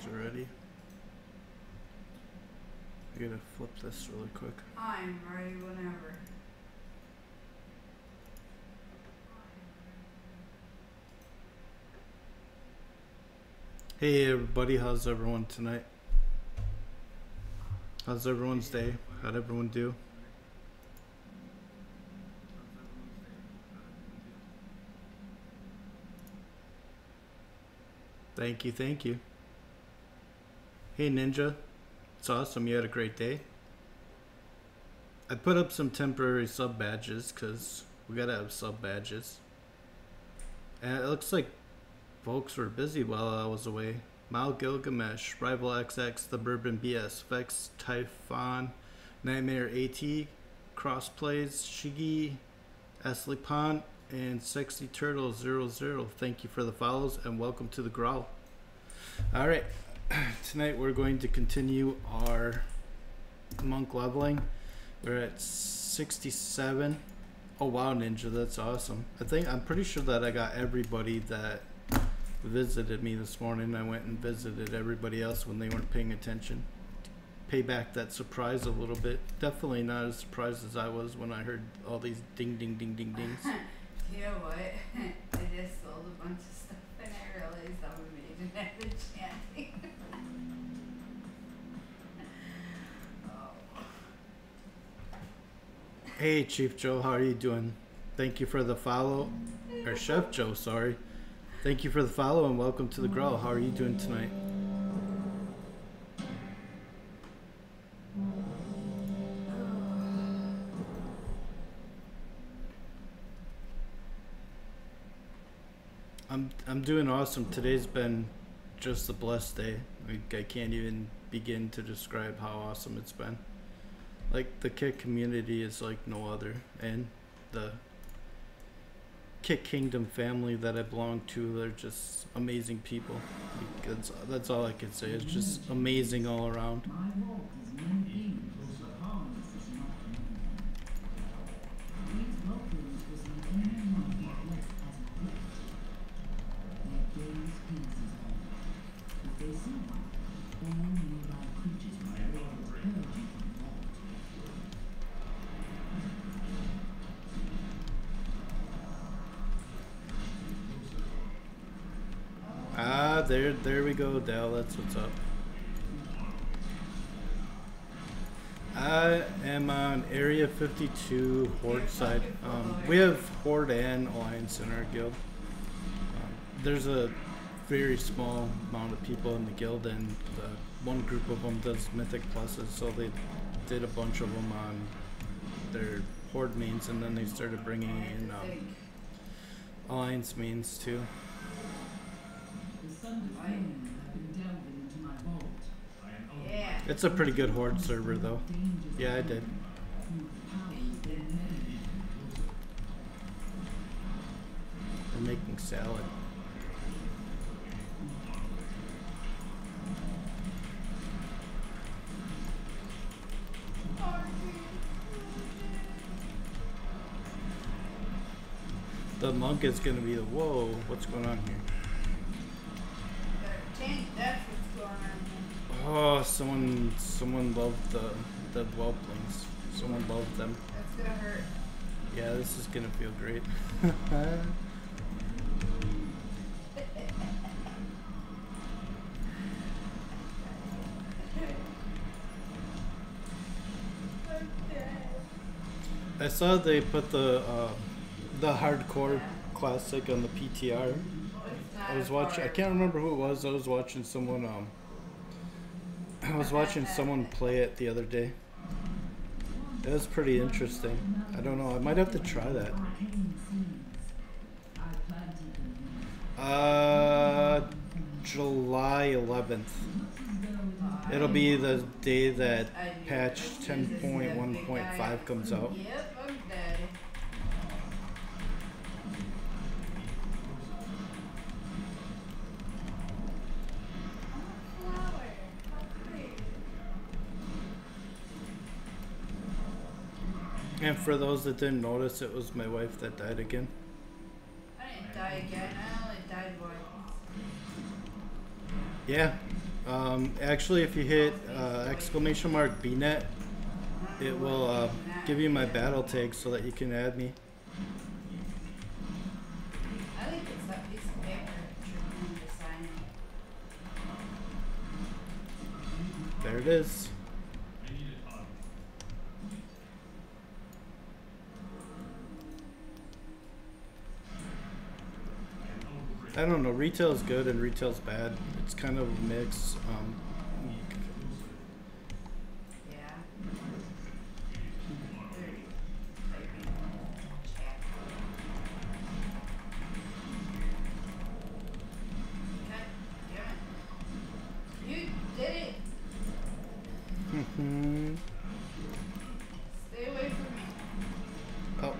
cards already. I gotta flip this really quick. I'm ready whenever. Hey everybody, how's everyone tonight? How's everyone's day? How'd everyone do? Thank you, thank you. Hey Ninja, it's awesome you had a great day. I put up some temporary sub badges because we gotta have sub badges. And it looks like folks were busy while I was away. Mal Gilgamesh, Rival XX, The Bourbon BS, Vex, Typhon, Nightmare AT, Crossplays, Shiggy, Eslipan, and Sexy Turtle 00. Thank you for the follows and welcome to the Growl. Alright, tonight we're going to continue our monk leveling. We're at 67. Oh wow, Ninja, that's awesome. I'm pretty sure that I got everybody that visited me this morning. I went and visited everybody else when they weren't paying attention. Pay back that surprise a little bit. Definitely not as surprised as I was when I heard all these ding ding ding ding dings. You know what? I just sold a bunch of stuff and I realized I made an edit chanting. Oh. Hey Chief Joe, how are you doing? Thank you for the follow. Or Chef Joe, sorry. Thank you for the follow and welcome to the Growl. How are you doing tonight? I'm doing awesome. Today's been just a blessed day. I can't even begin to describe how awesome it's been. Like the Kick community is like no other, and the Kick Kingdom family that I belong to, they're just amazing people. That's all I can say. It's just amazing all around. There we go, Dal, that's what's up. I am on Area 52 Horde side. We have Horde and Alliance in our guild. There's a very small amount of people in the guild, and one group of them does mythic pluses, so they did a bunch of them on their Horde mains, and then they started bringing in Alliance mains too. Yeah. It's a pretty good Horde server though. Yeah, I did. We're making salad. The monk is gonna be the whoa, what's going on here? That's what's going on. Oh, someone loved the whelplings. Someone loved them. That's gonna hurt. Yeah, this is gonna feel great. I saw they put the hardcore classic on the PTR. I was watching. I can't remember who it was. I was watching someone. I was watching someone play it the other day. It was pretty interesting. I don't know. I might have to try that. July 11th. It'll be the day that patch 10.1.5 comes out. And for those that didn't notice, it was my wife that died again. I didn't die again, I only died once. Yeah, Actually, if you hit exclamation mark bnet, it will give you my battle tag so that you can add me. There it is. I don't know, retail's good and retail's bad. It's kind of a mix. Oh,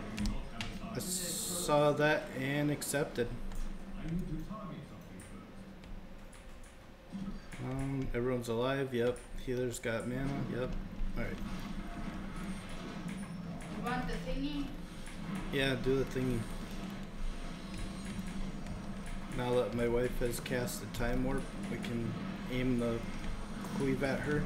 I saw that and accepted. Everyone's alive, yep. Healer's got mana, yep. Alright. You want the thingy? Yeah, do the thingy. Now that my wife has cast the time warp, we can aim the cleave at her.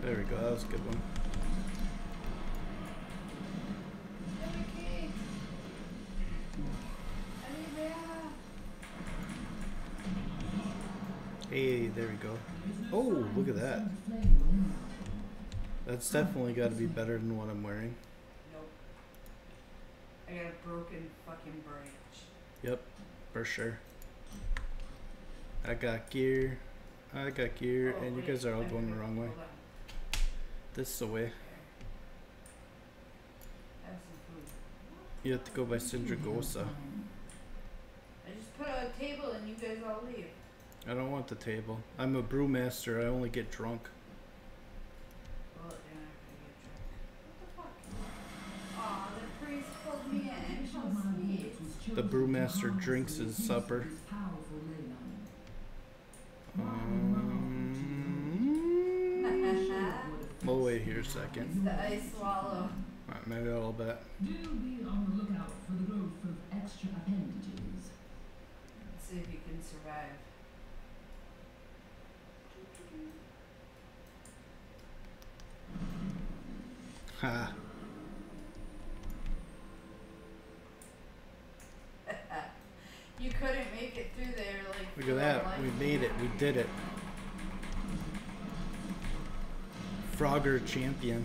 There we go, that was a good one. Hey, there we go. Oh, look at that. That's definitely got to be better than what I'm wearing. Nope. I got a broken fucking branch. Yep, for sure. I got gear, and you guys are all going the wrong way. This is the way. You have to go by Sindragosa. I just put out a table and you guys all leave. I don't want the table. I'm a brewmaster, I only get drunk. Well, you're not gonna get drunk. What the fuck? Aw, the priest pulled me in. The brewmaster drinks his supper. We'll wait here a second. It's the ice swallow. Alright, maybe a little bit. Do be on the lookout for the growth of extra appendages. Let's see if you can survive. Ha. You couldn't make it through there like. Look at that. We made it. We did it. Frogger champion.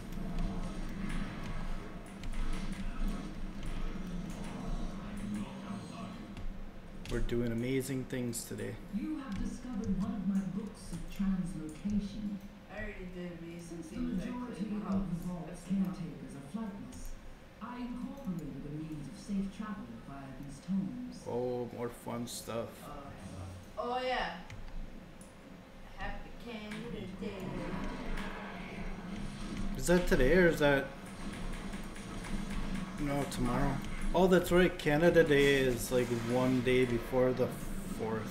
We're doing amazing things today. You have discovered one of my books of translocation. I already did amazing things. The majority of the vault's caretakers are flightless. I incorporated a means of safe travel via these tomes. Oh, more fun stuff. Oh yeah. Happy Canada Day. Is that today or is that? No, tomorrow. Oh, that's right. Canada Day is like one day before the 4th.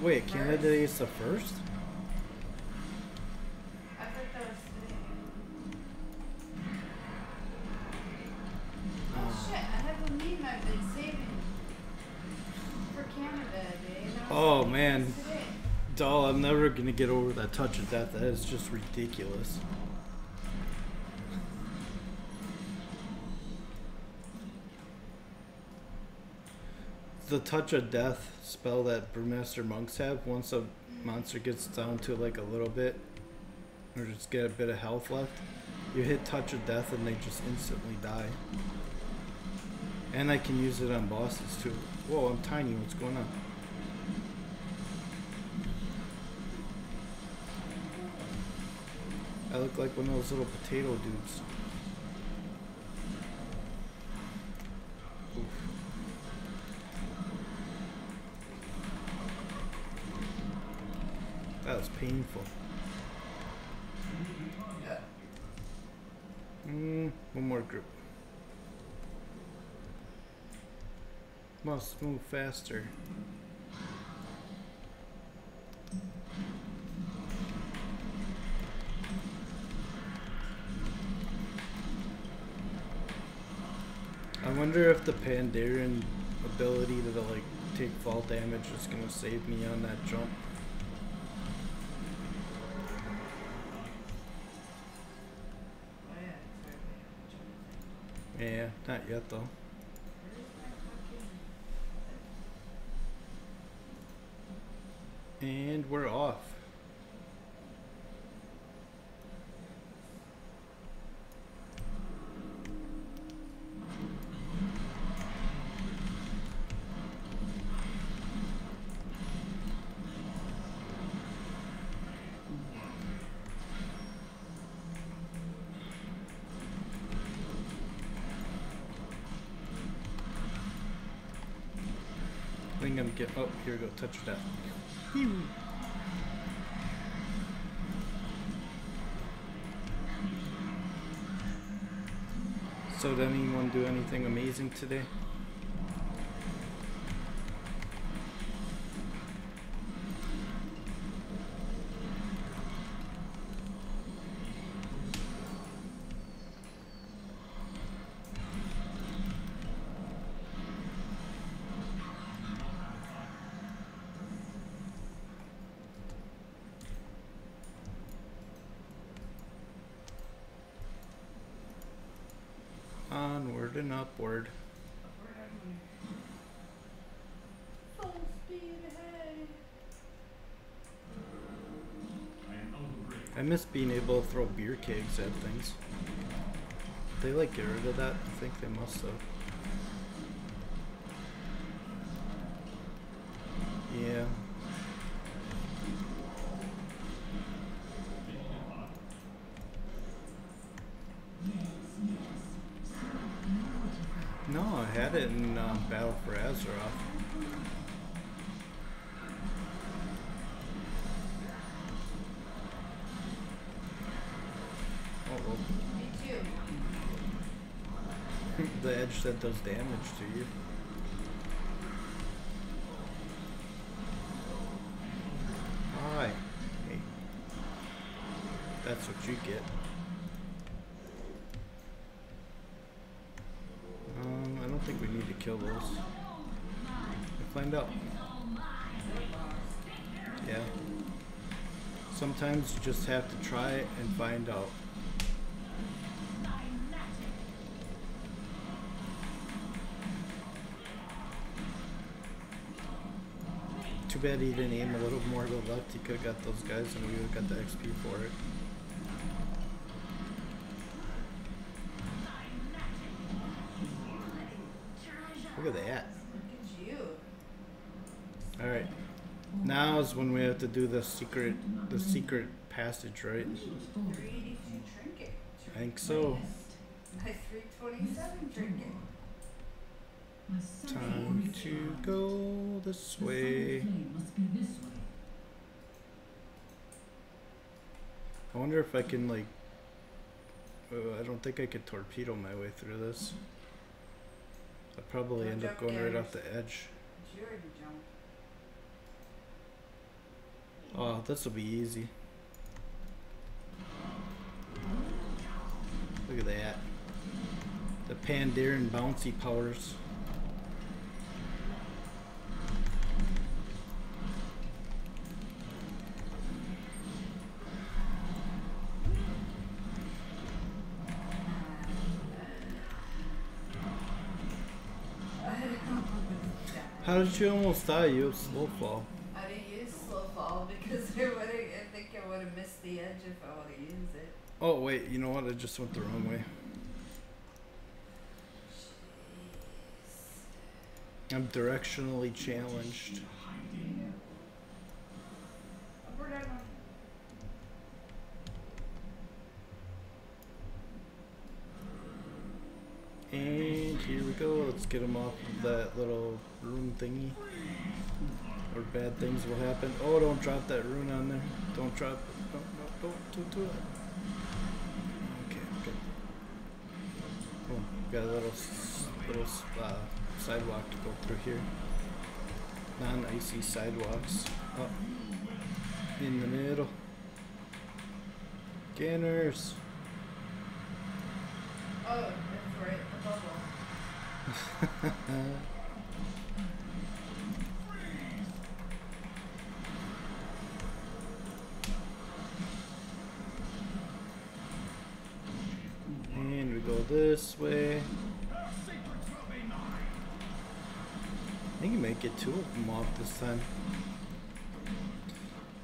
Wait, Canada Day is the 1st? I thought that was today. Oh shit! I have a meme I've been saving for Canada Day. Oh man. Doll, I'm never gonna get over that touch of death. That is just ridiculous. The touch of death spell that brewmaster monks have. Once a monster gets down to like a little bit, or just get a bit of health left, you hit touch of death and they just instantly die. And I can use it on bosses too. Whoa, I'm tiny. What's going on? I look like one of those little potato dudes. Oof. That was painful. One more group. Must move faster. I wonder if the Pandaren ability to like take fall damage is gonna save me on that jump. Yeah, not yet though. And we're off. Get up here, go touch of death. So did anyone do anything amazing today? Onward and upward. Full speed ahead. I miss being able to throw beer kegs at things. Did they like get rid of that? I think they must have. Yeah. Battle for Azeroth. Uh-oh. Me too. The edge that does damage to you. Hi. Hey. That's what you get. Kill those. We'll find out. Yeah. Sometimes you just have to try it and find out. Too bad he didn't aim a little more to the left. He could have got those guys and we would have got the XP for it. Look at that. Look at you. Alright. Now is when we have to do the secret passage, right? 382 trinket. I think so. I 327 trinket. Time to go this way. I wonder if I can like... I don't think I could torpedo my way through this. I'll probably end up going right off the edge. Oh, this will be easy. Look at that. The Pandaren bouncy powers. How did you almost die? You have slow fall. I didn't use slow fall because I think I would have missed the edge if I would have used it. Oh wait, you know what? I just went the wrong way. Jeez. I'm directionally challenged. And here we go, let's get him off of that little rune thingy. Or bad things will happen. Oh, don't drop that rune on there. Don't drop it. No, no, don't do it. Okay, okay. Oh, got a little sidewalk to go through here. Non-icy sidewalks. Up. In the middle. Ganners. Oh, that's right. And we go this way. I think you might get two of them off this time.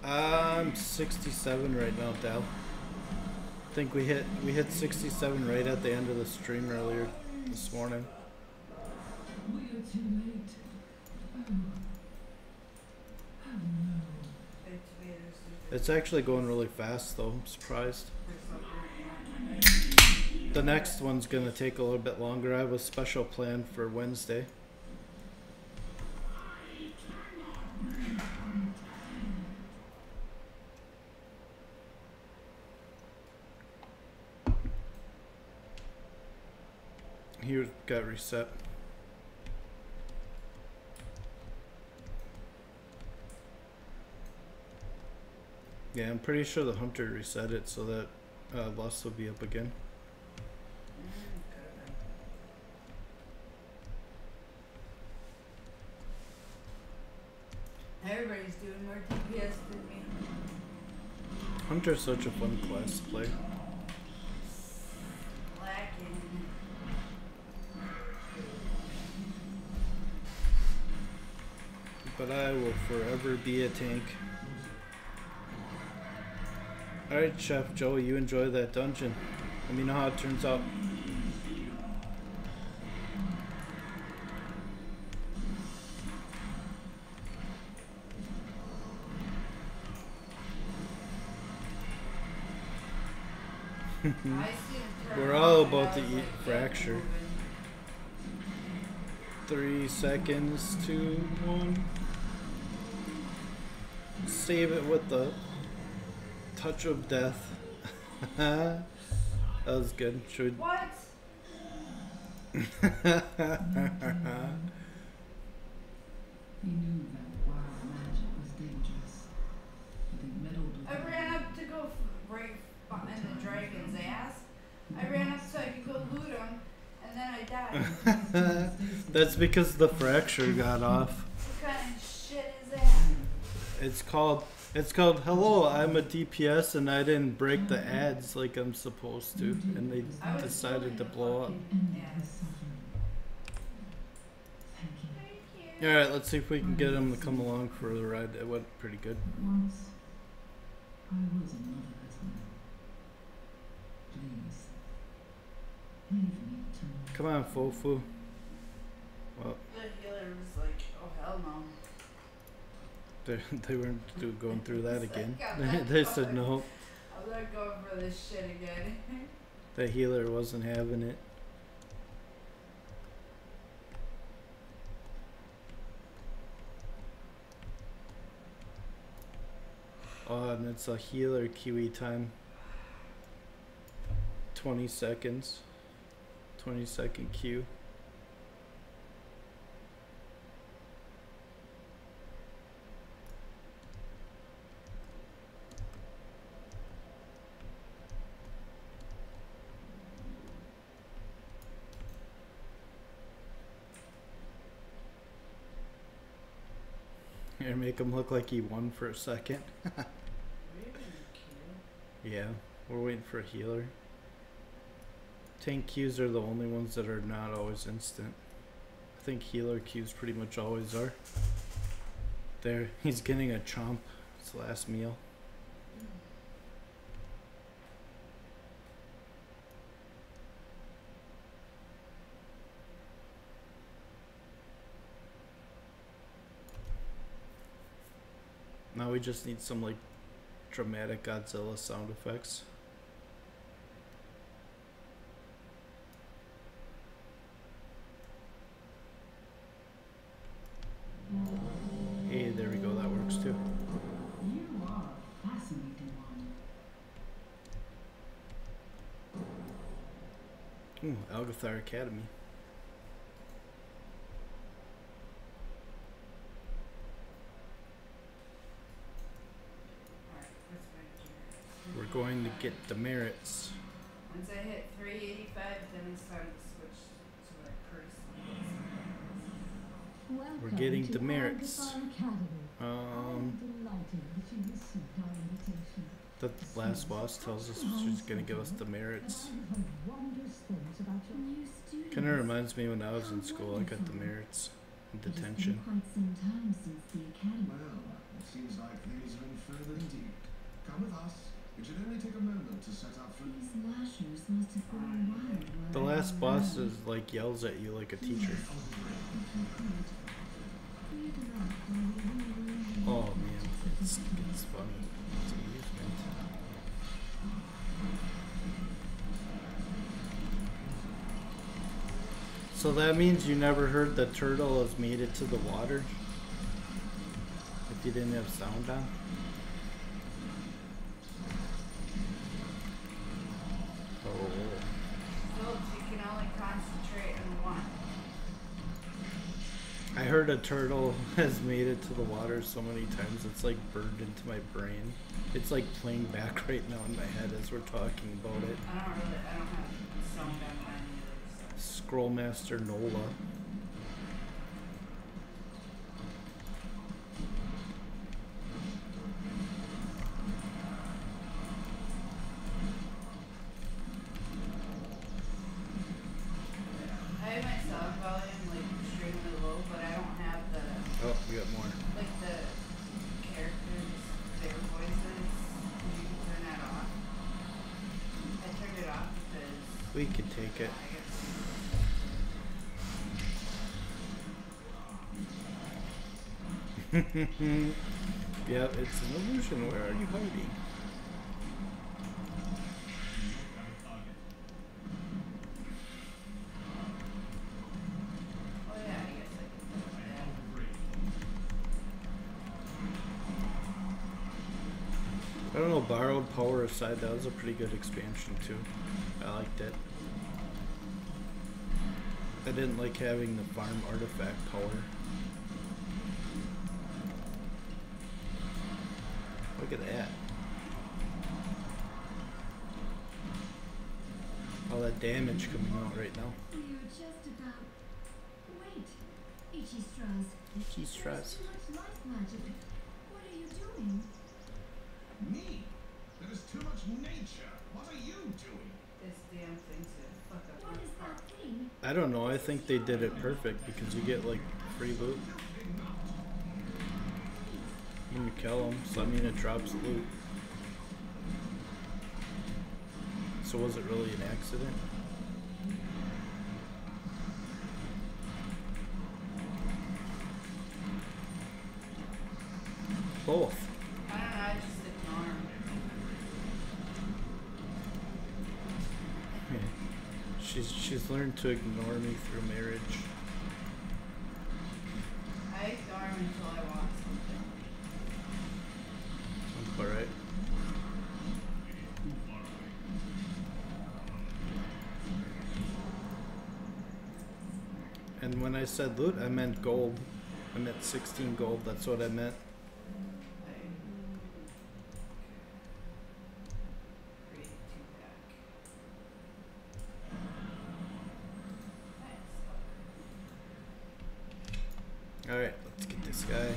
I'm 67 right now, Dal. I think we hit 67 right at the end of the stream earlier this morning. We are too late. Oh no. It's actually going really fast though, I'm surprised. The next one's gonna take a little bit longer. I have a special plan for Wednesday. He got reset. Yeah, I'm pretty sure the Hunter reset it so that loss will be up again. Everybody's doing more DPS than me. Hunter's such a fun class to play. But I will forever be a tank. Alright, Chef Joe, you enjoy that dungeon. Let me know how it turns out. We're all about to eat fracture. 3 seconds, 2, 1. Save it with the touch of death. That was good. Should we... What? You knew about wild magic was dangerous. I ran up to go right behind the dragon's ass. I ran up so I could go loot him, and then I died. That's because the fracture got off. What kind of shit is that? It's called hello, I'm a DPS and I didn't break the ads like I'm supposed to, and they decided to blow up. Alright, let's see if we can get them to come along for the ride. It went pretty good. Come on, Fofu. Well, the healer was like, oh hell no. They weren't going through that again. They said no. I'm not going for this shit again. The healer wasn't having it. Oh, and it's a healer QE time. 20 seconds. 20-second queue. Make him look like he won for a second. Yeah, we're waiting for a healer. Tank queues are the only ones that are not always instant. I think healer queues pretty much always are. There, he's getting a chomp. It's the last meal. Now we just need some like dramatic Godzilla sound effects. Hey, there we go, that works too. You are fascinating one. Ooh, Algothar Academy. Going to get the merits. Once I hit 385, then it's time to switch to my person. We're getting demerits. The last boss tells us she's gonna give us demerits. Kinda reminds me when I was in school, I got demerits in detention. Well, it seems like things are in further indeed. Come with us. It should only take a moment to set up for these lashers must have gone wild. The last boss is like yells at you like a teacher. Oh man, it's funny. It's amusement. So that means you never heard the turtle has made it to the water? If you didn't have sound on? I heard a turtle has made it to the water so many times it's like burned into my brain. It's like playing back right now in my head as we're talking about it. I don't have sound on Scrollmaster Nola. Yeah, it's an illusion. Where are you hiding? I don't know, borrowed power aside, that was a pretty good expansion too. I liked it. I didn't like having the farm artifact power. Look at that. All that damage coming out right now. Ichi Strauss. What are you doing? Me? There is too much nature. What are you doing? This damn thing said fuck up. What is that thing? I don't know. I think they did it perfect because you get like free loot. You kill him, so I mean it drops loot. So was it really an accident? Both. I don't know, I just ignore him. Yeah. She's learned to ignore me through marriage. I ignore him until I want something. All right. And when I said loot, I meant gold. I meant 16 gold, that's what I meant. All right, let's get this guy.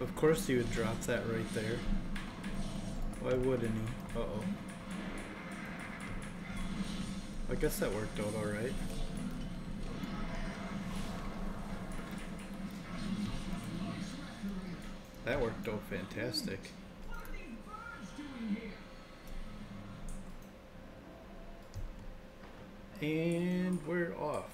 Of course he would drop that right there. Why wouldn't he? Uh-oh. I guess that worked out alright. That worked out fantastic. And we're off.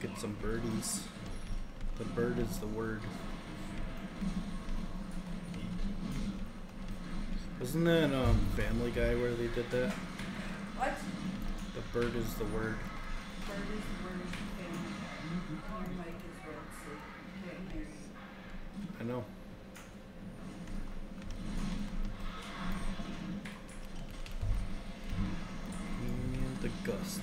Get some birdies. The bird is the word. Wasn't that Family Guy where they did that? What? The bird is the word. Bird is the word of Family Guy. Your mic is red, so you can't hear you. I know. And the gust.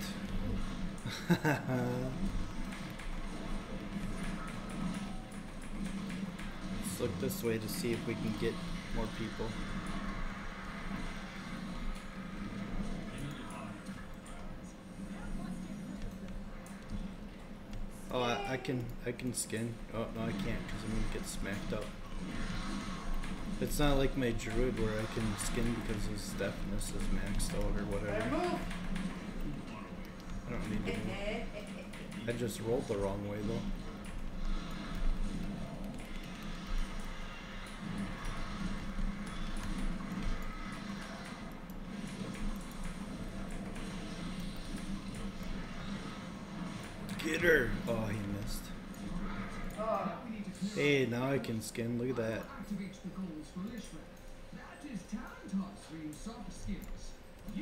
Let's look this way to see if we can get more people. Oh, I can skin. Oh no, I can't because I'm gonna get smacked up. It's not like my druid where I can skin because his deafness is maxed out or whatever. I don't need to. I just rolled the wrong way though. Get her! Oh, he missed. Hey, now I can skin. Look at that.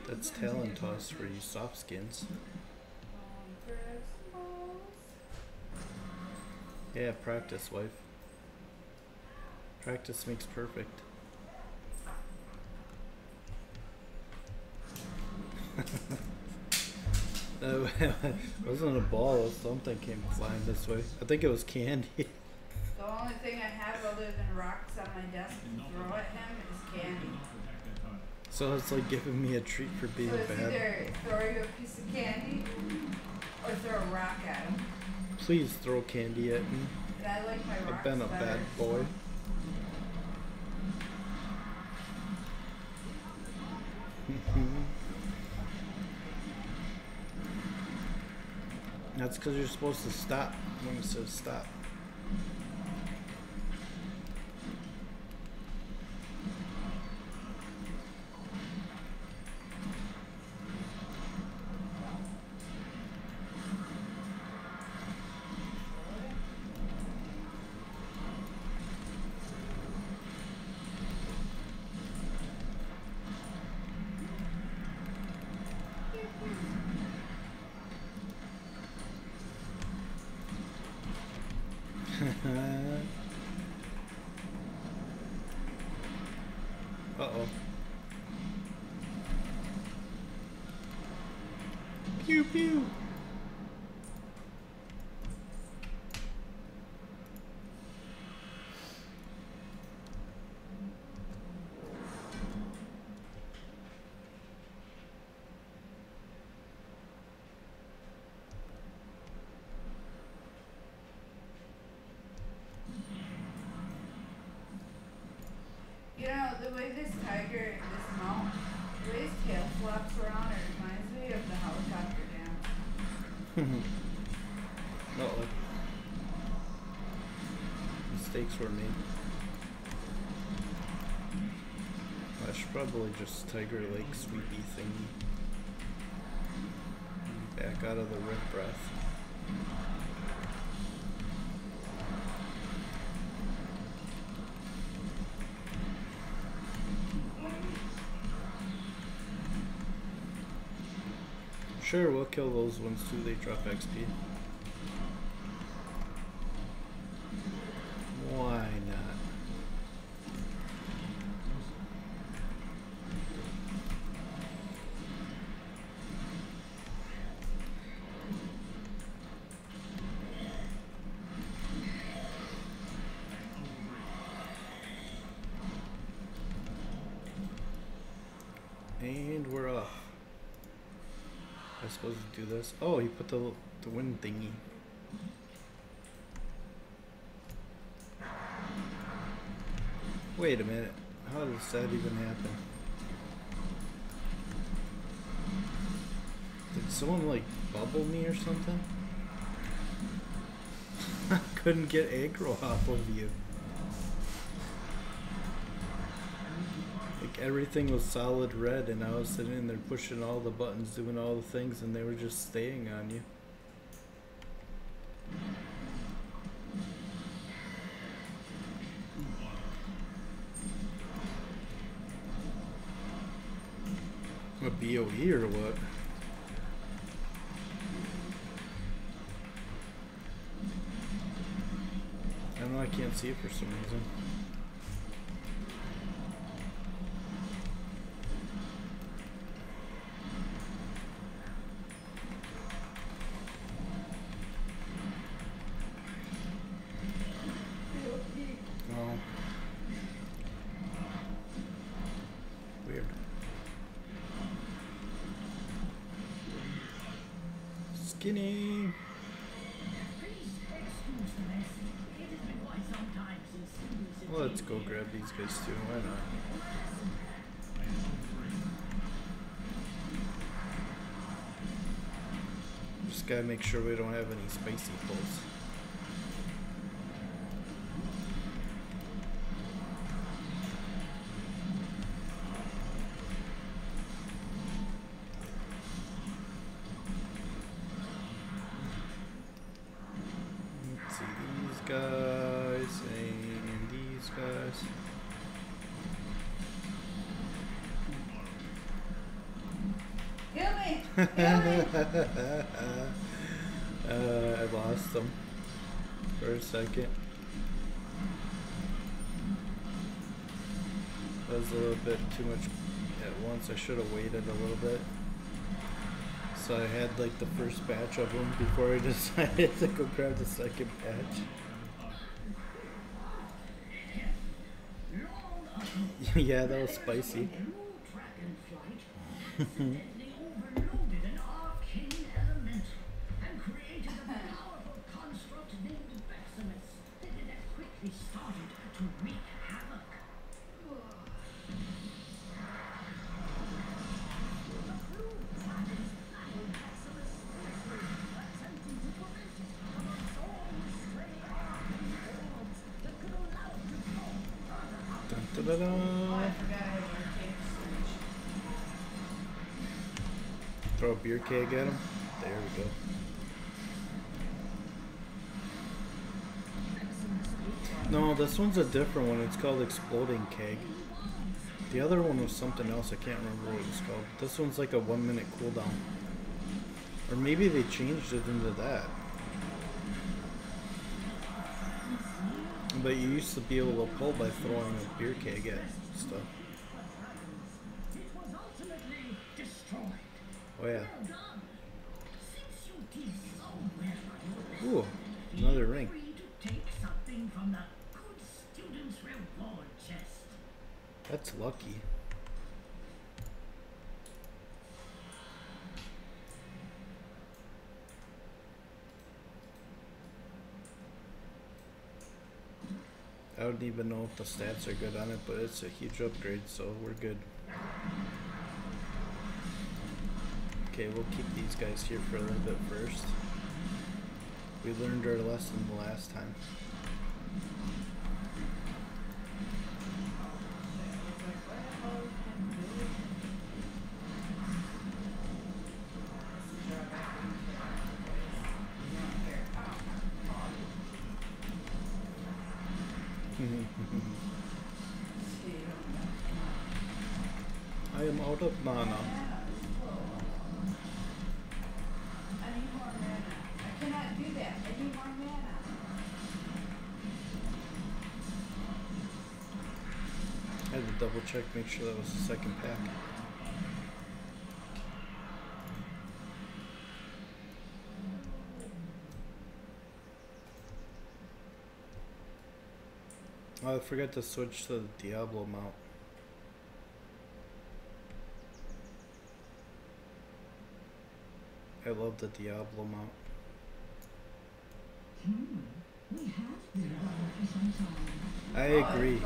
That's talent toss for you soft skins. Yeah, practice, wife. Practice makes perfect. It wasn't a ball, something came flying this way. I think it was candy. The only thing I have other than rocks on my desk to throw at him is candy. So it's like giving me a treat for being bad. So it's either throw you a piece of candy or throw a rock at him. Please throw candy at me. But I like my rocks better. I've been a bad boy. That's because you're supposed to stop when it says stop. You know, the way this tiger, this mount, the way his tail flops around, it reminds me of the helicopter dance. No, mistakes were made. I should probably just tiger like sweepy thingy. Back out of the rip breath. Sure, we'll kill those ones too, they drop XP. Why not? And we're off. I supposed to do this. Oh, you put the wind thingy. Wait a minute. How does that even happen? Did someone like bubble me or something? I couldn't get aggro off of you. Everything was solid red and I was sitting in there pushing all the buttons, doing all the things, and they were just staying on you. A BOE or what? I don't know, I can't see it for some reason. beginning. Well, let's go grab these guys too, why not? Just gotta make sure we don't have any spicy pulls. I lost them for a second. That was a little bit too much at once. I should have waited a little bit. So I had like the first batch of them before I decided to go grab the second batch. Yeah, that was spicy. Throw a beer keg at him. There we go. No, this one's a different one. It's called Exploding Keg. The other one was something else. I can't remember what it was called. This one's like a 1-minute cooldown. Or maybe they changed it into that. But you used to be able to pull by throwing a beer keg at stuff. Oh yeah. Ooh, another ring. That's lucky. I don't even know if the stats are good on it, but it's a huge upgrade, so we're good. Okay, we'll keep these guys here for a little bit first. We learned our lesson the last time. I am out of mana. I need more mana. I cannot do that. I need more mana. I had to double check, make sure that was the second pack. Oh, I forgot to switch to the Diablo mount. I love the Diablo mount. I agree.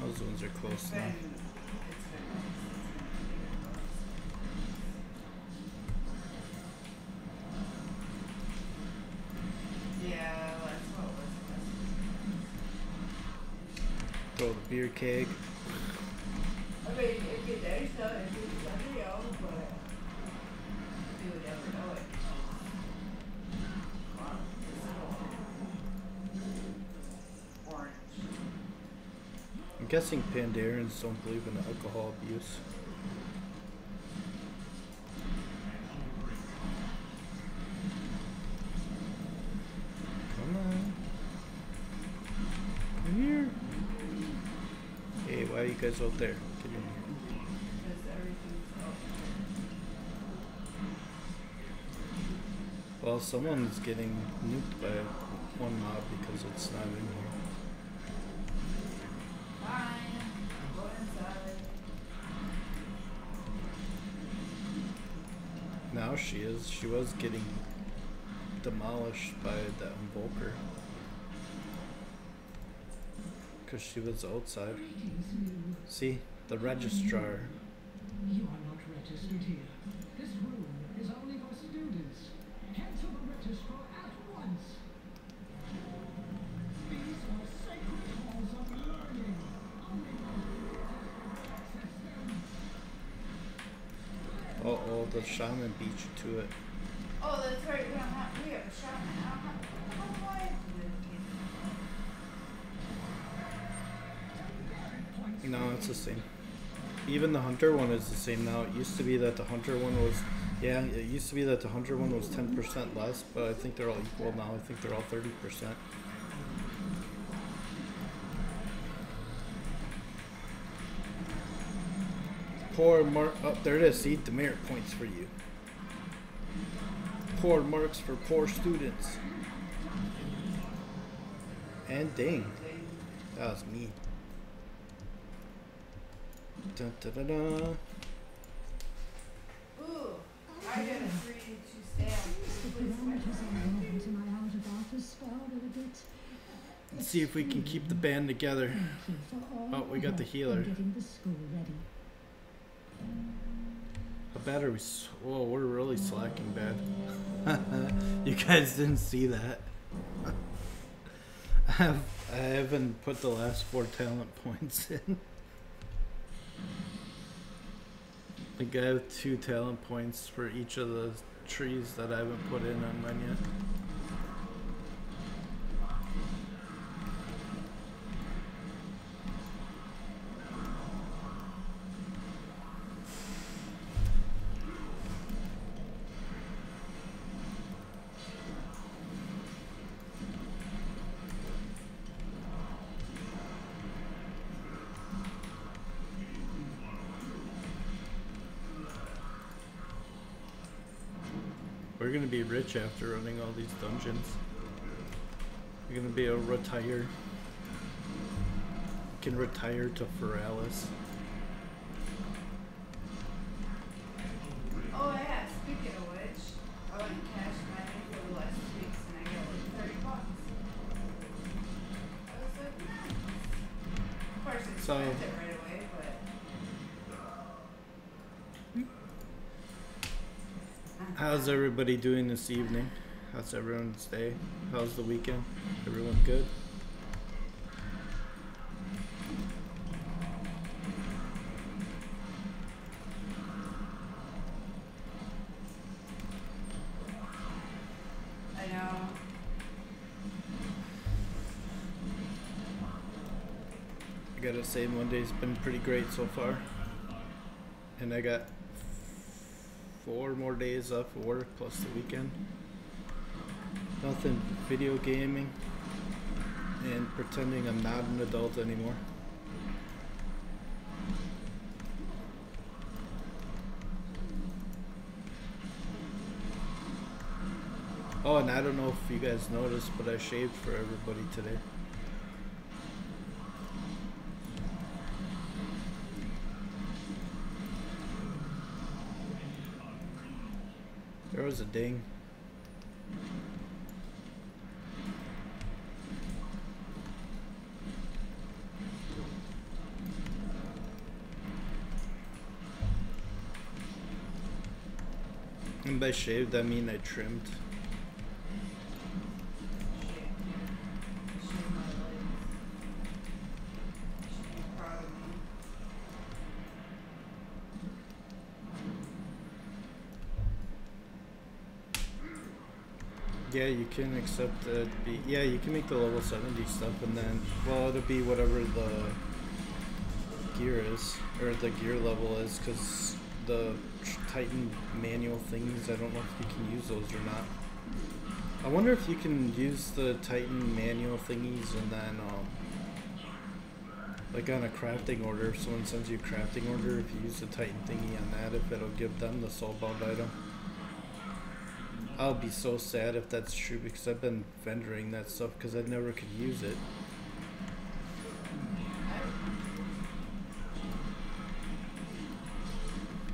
Those ones are close now. Throw the beer keg. I mean, if your daddy's done it, it's a video, but you would never know it. I'm guessing Pandarens don't believe in alcohol abuse. Come on. Come here. Hey, why are you guys out there? Get in here. Well, someone's getting nuked by one mob because it's not in here. Bye. Go inside. Now she is. She was getting demolished by that Evoker because she was outside. See, the registrar. You are not registered here. This room is only for students. Cancel the registrar at once. These are sacred halls of learning. Only one access them. Uh oh, the shaman beat you to it. Oh, that's right. We don't have. We have a shaman. No, it's the same. Even the hunter one is the same now. It used to be that the hunter one was, yeah, it used to be that the hunter one was 10% less, but I think they're all equal now. I think they're all 30%. Poor mark. Oh, there it is. See, demerit points for you. Poor marks for poor students. And dang, that was mean. Dun, dun, dun, dun. Ooh, I got a free to stand. Let's see if we can keep the band together. Oh, we got the healer. How bad are we? Whoa, we're really slacking bad. You guys didn't see that. I haven't put the last 4 talent points in. I think I have 2 talent points for each of the trees that I haven't put in on mine yet. We're gonna be rich after running all these dungeons. You're gonna be able to retire. You can retire to Feralis. Oh yeah, speaking of which, I went and cashed my name for the last 2 weeks and I got like 30 bucks. I was like, nah. Of course I spent it right away, but... How's everybody doing this evening? How's everyone's day? How's the weekend? Everyone good? I know. I gotta say Monday's been pretty great so far. And I got 4 more days off of work plus the weekend. Nothing but video gaming and pretending I'm not an adult anymore. Oh, and I don't know if you guys noticed, but I shaved for everybody today. There was a ding. And by shaved, I mean I trimmed. Yeah, you can accept it. Yeah, you can make the level 70 stuff, and then, well, it'll be whatever the gear is, or the gear level is, because the Titan manual things, I don't know if you can use those or not. I wonder if you can use the Titan manual thingies, and then, like on a crafting order, if someone sends you a crafting order, if you use the Titan thingy on that, if it'll give them the soulbound item. I'll be so sad if that's true, because I've been vendoring that stuff because I never could use it.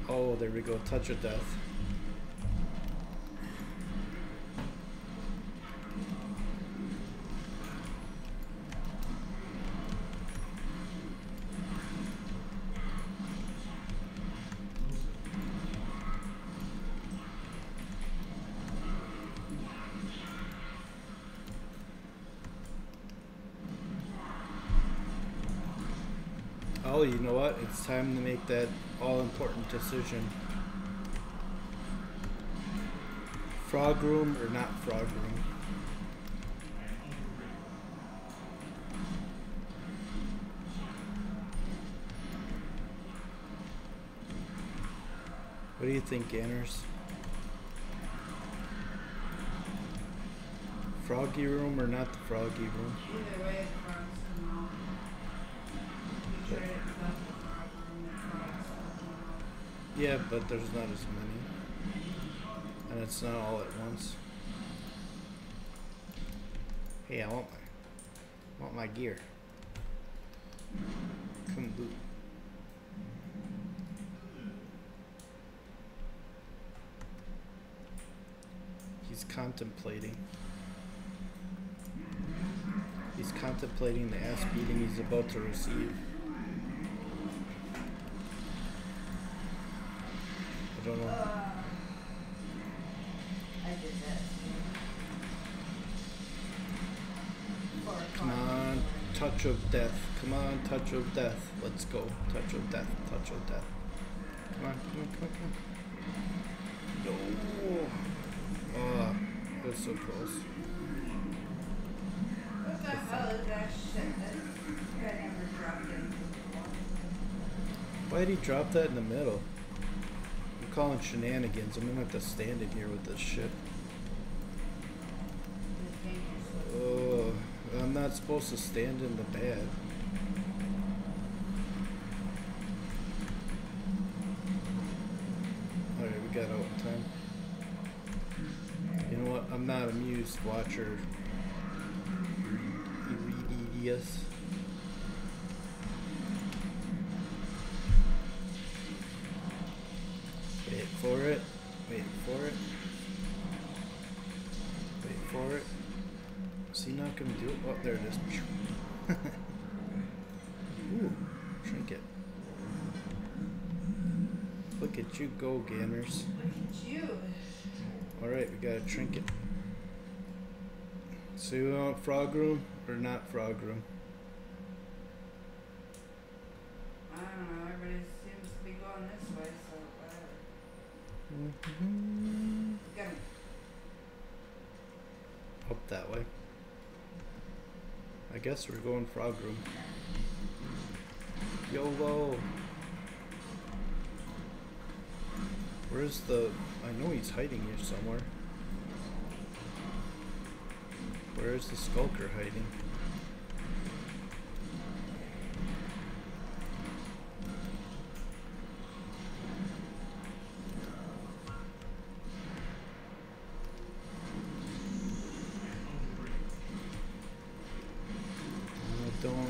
Oh, there we go, touch of death. Oh, you know what? It's time to make that all-important decision. Frog room or not frog room? What do you think, Ganners? Froggy room or not the froggy room? Either way, yeah, but there's not as many. And it's not all at once. Hey, I want my gear. Come boot. He's contemplating. He's contemplating the ass beating he's about to receive. I don't know. I did that. Come on, touch of death. Come on, touch of death. Let's go. Touch of death. Touch of death. Come on, come on, come on, come on. Oh, that's so close. What the hell is that shit? That guy never dropped it. Why did he drop that in the middle? Calling shenanigans. I'm gonna have to stand in here with this shit. Oh, I'm not supposed to stand in the bed. Alright, we got out in time. You know what? I'm not amused, watcher. Yes. For it, wait for it, wait for it. Is he not gonna do it? Oh, there it is. Ooh, trinket. Look at you go, Ganners. Look at you. Alright, we got a trinket. So you want frog room or not frog room? I don't know, everybody seems to be going this way, so whatever. Mm-hmm. Up that way. I guess we're going frog room. YOLO. Where's the... I know he's hiding here somewhere. Where is the skulker hiding?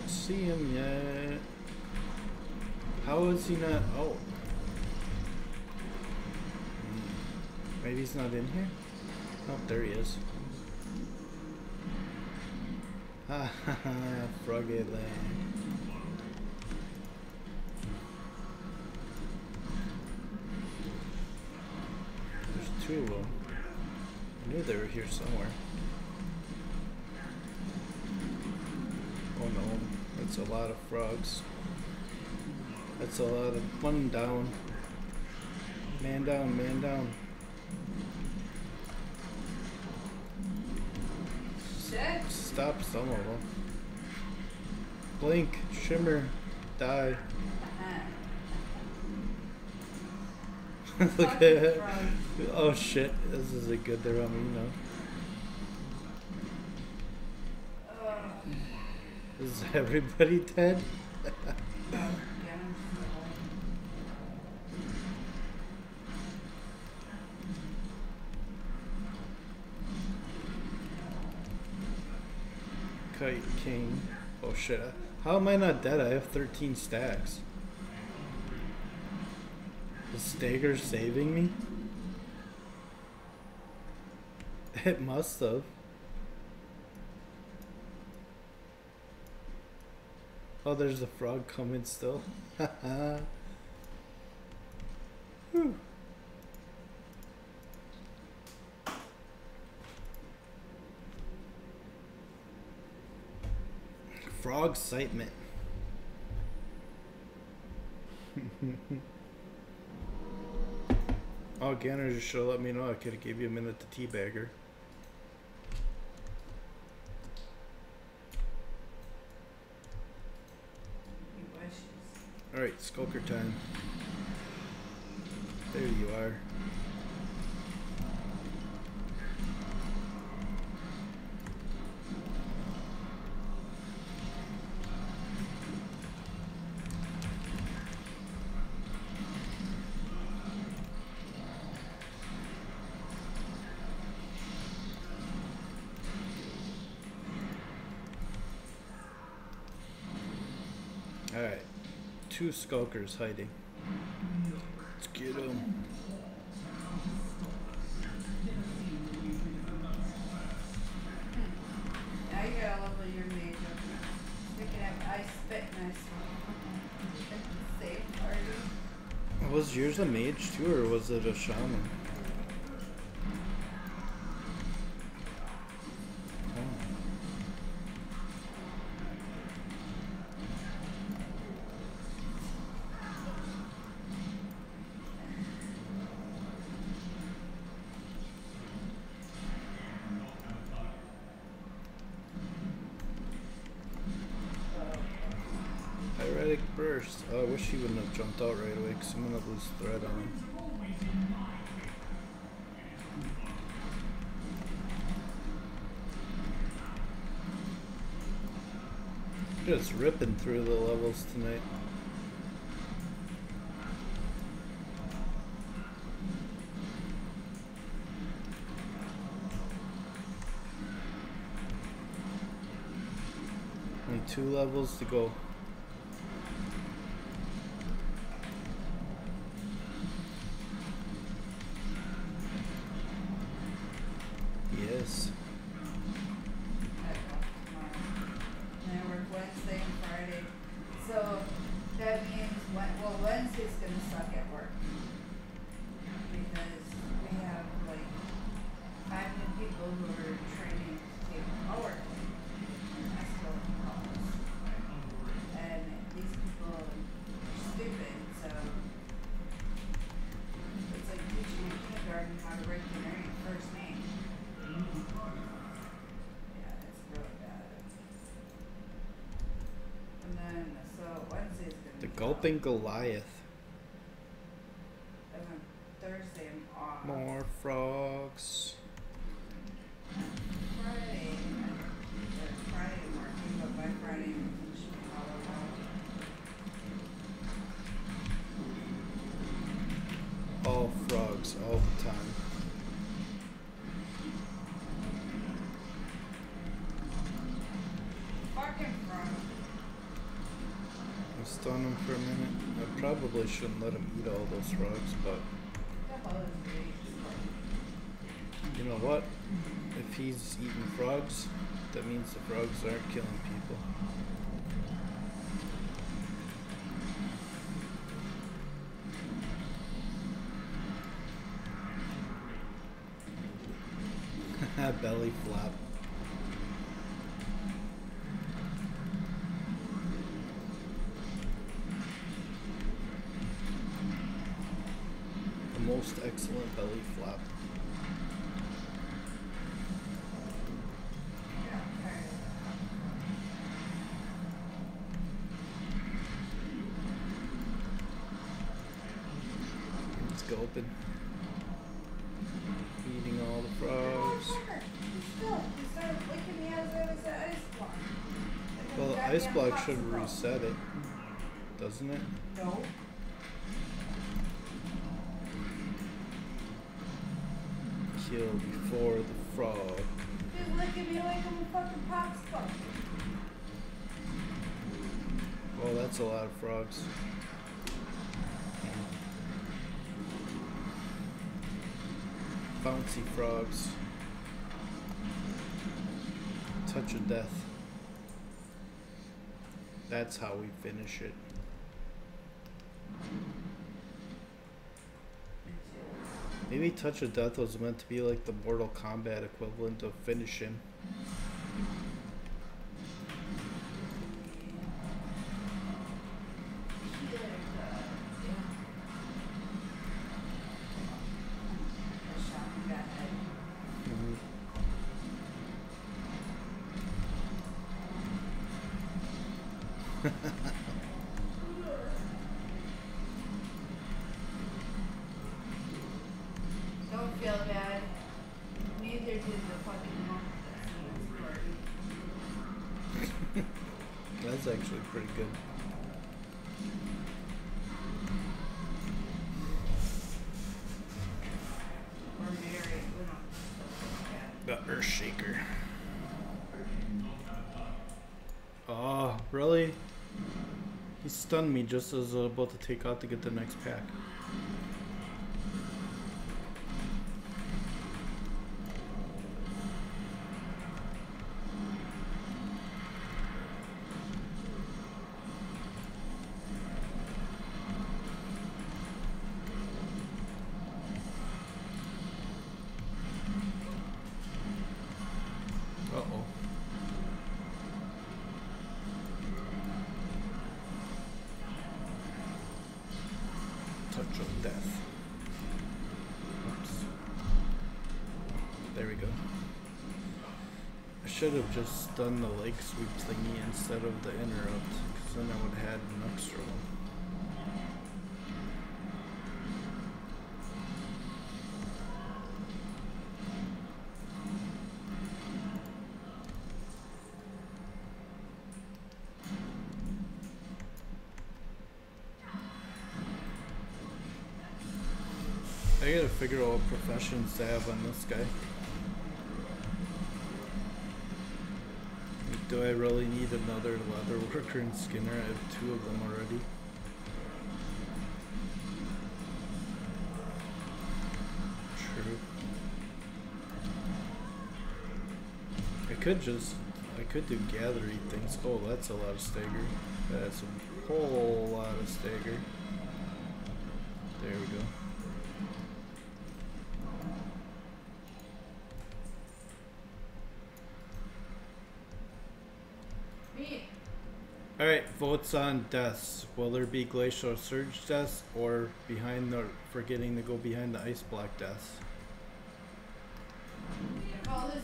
See him yet? How is he not? Oh, maybe he's not in here. Oh, there he is. Ha ha ha! Froggy land. There's two of them. I knew they were here somewhere. Oh no. That's a lot of frogs. That's a lot of fun down. Man down, man down. Shit. Stop some of them. Blink, shimmer, die. Look at it. Oh shit, this is a good there on me, you know. Is everybody dead? Kite King. Oh shit. How am I not dead? I have 13 stacks. Is stagger saving me? It must have. Oh, there's the frog coming still. Whew. Frog excitement. Oh, Ganner just should have let me know. I could have gave you a minute to teabag her. All right, Skulker time. There you are. All right, two Skulkers hiding. Let's get them. Now you gotta level your mage up. We can have I spit and I smoke. Safe party. Was yours a mage too, or was it a shaman? I wish he wouldn't have jumped out right away because I'm going to lose thread on him. Just ripping through the levels tonight. Only two levels to go. Gulping Goliath. And on Thursday I'm off. More frogs. Friday. Friday working, but by Friday we should be all around. All frogs, all the time. On him for a minute. I probably shouldn't let him eat all those frogs, but you know what? If he's eating frogs, that means the frogs aren't killing people. Belly flop. Excellent belly flop. It's gulping. Eating all the frogs. Well, the ice block should reset it, doesn't it? No. Kill before the frog. He's looking at me like I'm a fucking popsicle. Oh, that's a lot of frogs. Bouncy frogs. Touch of death. That's how we finish it. Maybe Touch of Death was meant to be like the Mortal Kombat equivalent of finishing. Stunned me just as I was about to take out to get the next pack. Should have just done the leg sweep thingy instead of the interrupt, because then I would have had an extra one. I gotta figure out what professions to have on this guy. Do I really need another leather worker and skinner? I have two of them already. True. I could do gathering things. Oh, that's a lot of stagger. That's a whole lot of stagger. There we go. Alright, votes on deaths. Will there be glacial surge deaths or behind the forgetting to go behind the ice block deaths? I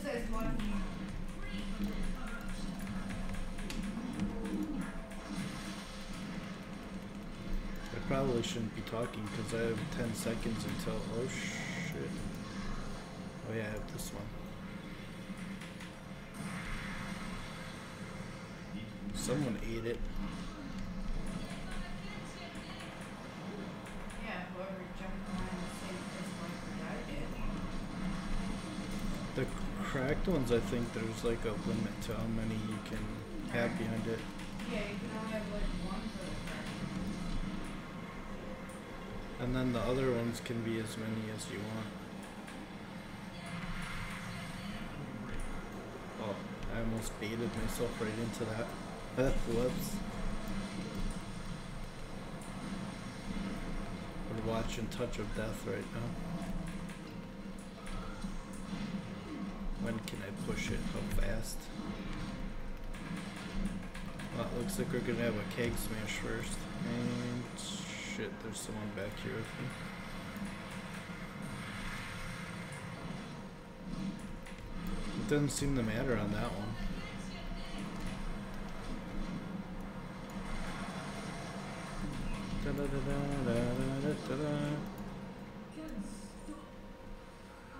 probably shouldn't be talking because I have 10 seconds until. Oh shit. Oh yeah, I have this one. Someone ate it. Yeah, whoever jumped behind the same place like the guy did. The cracked ones, I think there's like a limit to how many you can have behind it. Yeah, you can only have like one for the cracked ones. And then the other ones can be as many as you want. Oh, I almost baited myself right into that. Whoops. We're watching Touch of Death right now. When can I push it? How fast? Well, it looks like we're gonna have a keg smash first. And shit, there's someone back here with me. It doesn't seem to matter on that one.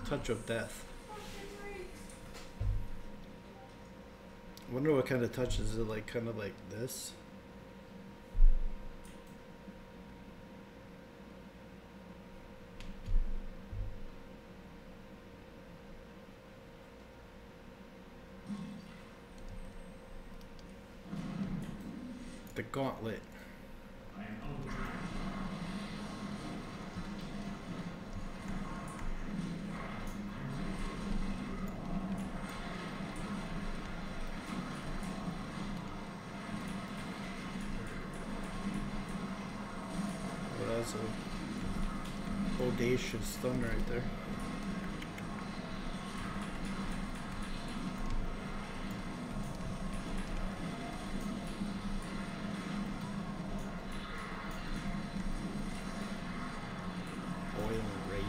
Touch of Death. I wonder what kind of touch is it, like kind of like this? the gauntlet. Audacious stun right there. Oil and rage.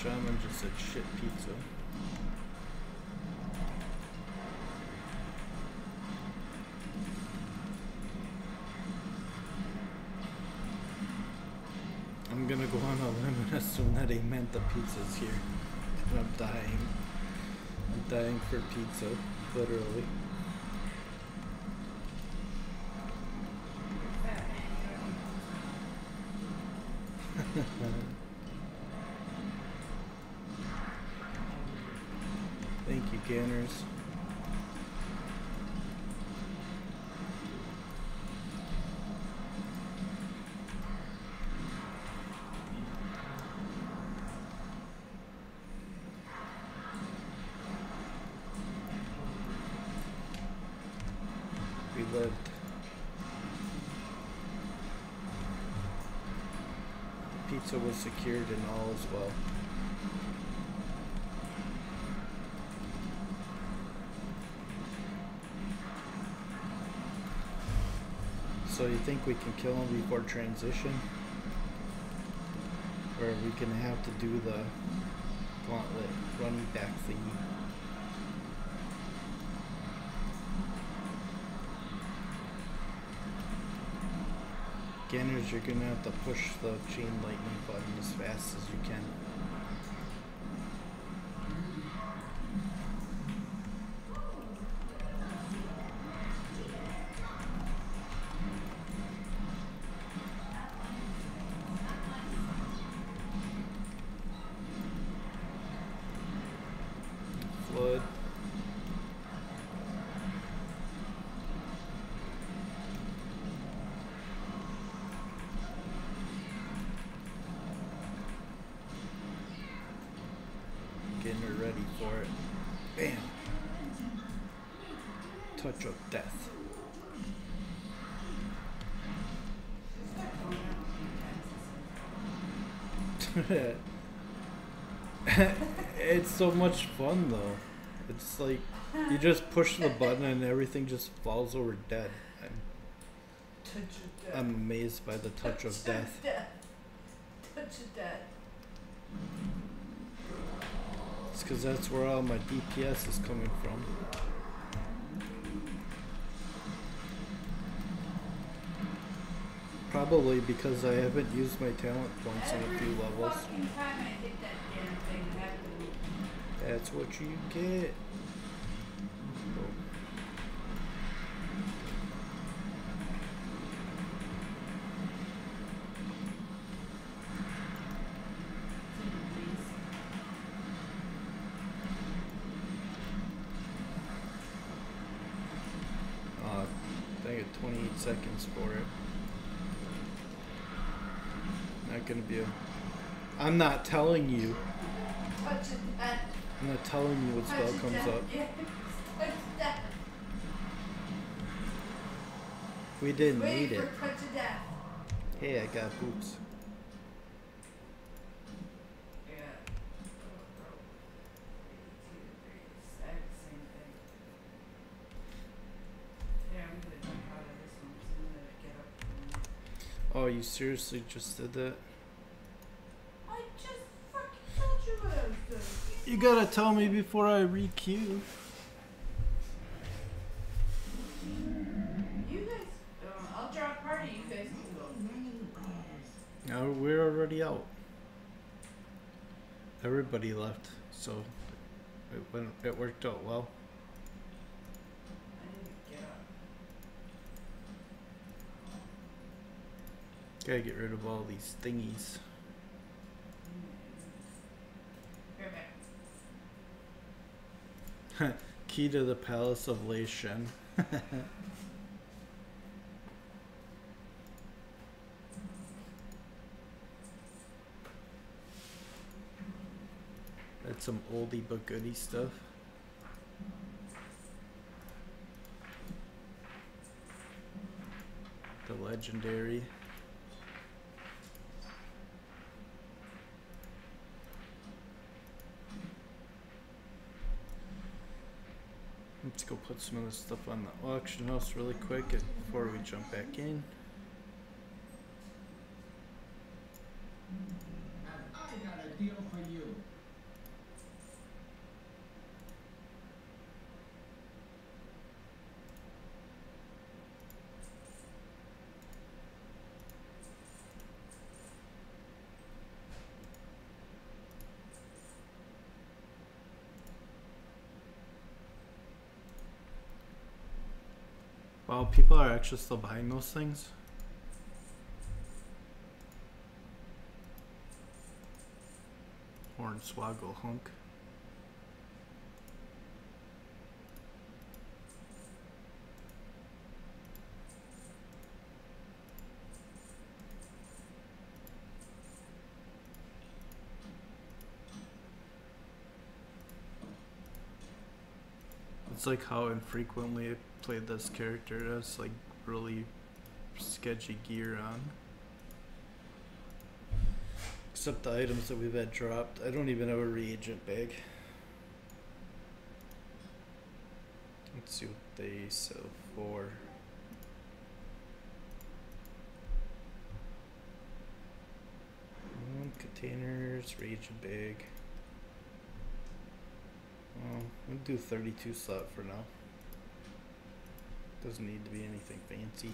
Shaman just said shit pizza. I'm gonna go on a limb and assume that he meant the pizza's here. And I'm dying. I'm dying for pizza, literally. Scanners. We lived. Pizza was secured and all as well. So you think we can kill him before transition? Or we can have to do the gauntlet running back thingy? Ganners, you're gonna have to push the chain lightning button as fast as you can. Touch of death. It's so much fun though. It's like you just push the button and everything just falls over dead. I'm amazed by the touch of death. Touch of death. It's because that's where all my DPS is coming from. Probably because I haven't used my talent points in a few levels. Fucking time I hit that damn thing, that's what you get. I get 28 seconds for it. Gonna be a, I'm not telling you. I'm not telling you what spell comes up. We didn't need it. Hey, I got boobs. Oh, you seriously just did that? You gotta tell me before I re-queue. You guys, I'll draw we're already out. Everybody left, so it worked out well. Gotta get rid of all these thingies. Key to the Palace of Lei Shen. That's some oldie but goodie stuff. The legendary. Let's go put some of this stuff on the auction house really quick before we jump back in. And I got a deal for you. Wow, people are actually still buying those things. Hornswoggle hunk. It's like how infrequently I played this character. That's like really sketchy gear on. Except the items that we've had dropped. I don't even have a reagent bag. Let's see what they sell for. Containers, reagent bag. We'll do 32 slot for now. Doesn't need to be anything fancy.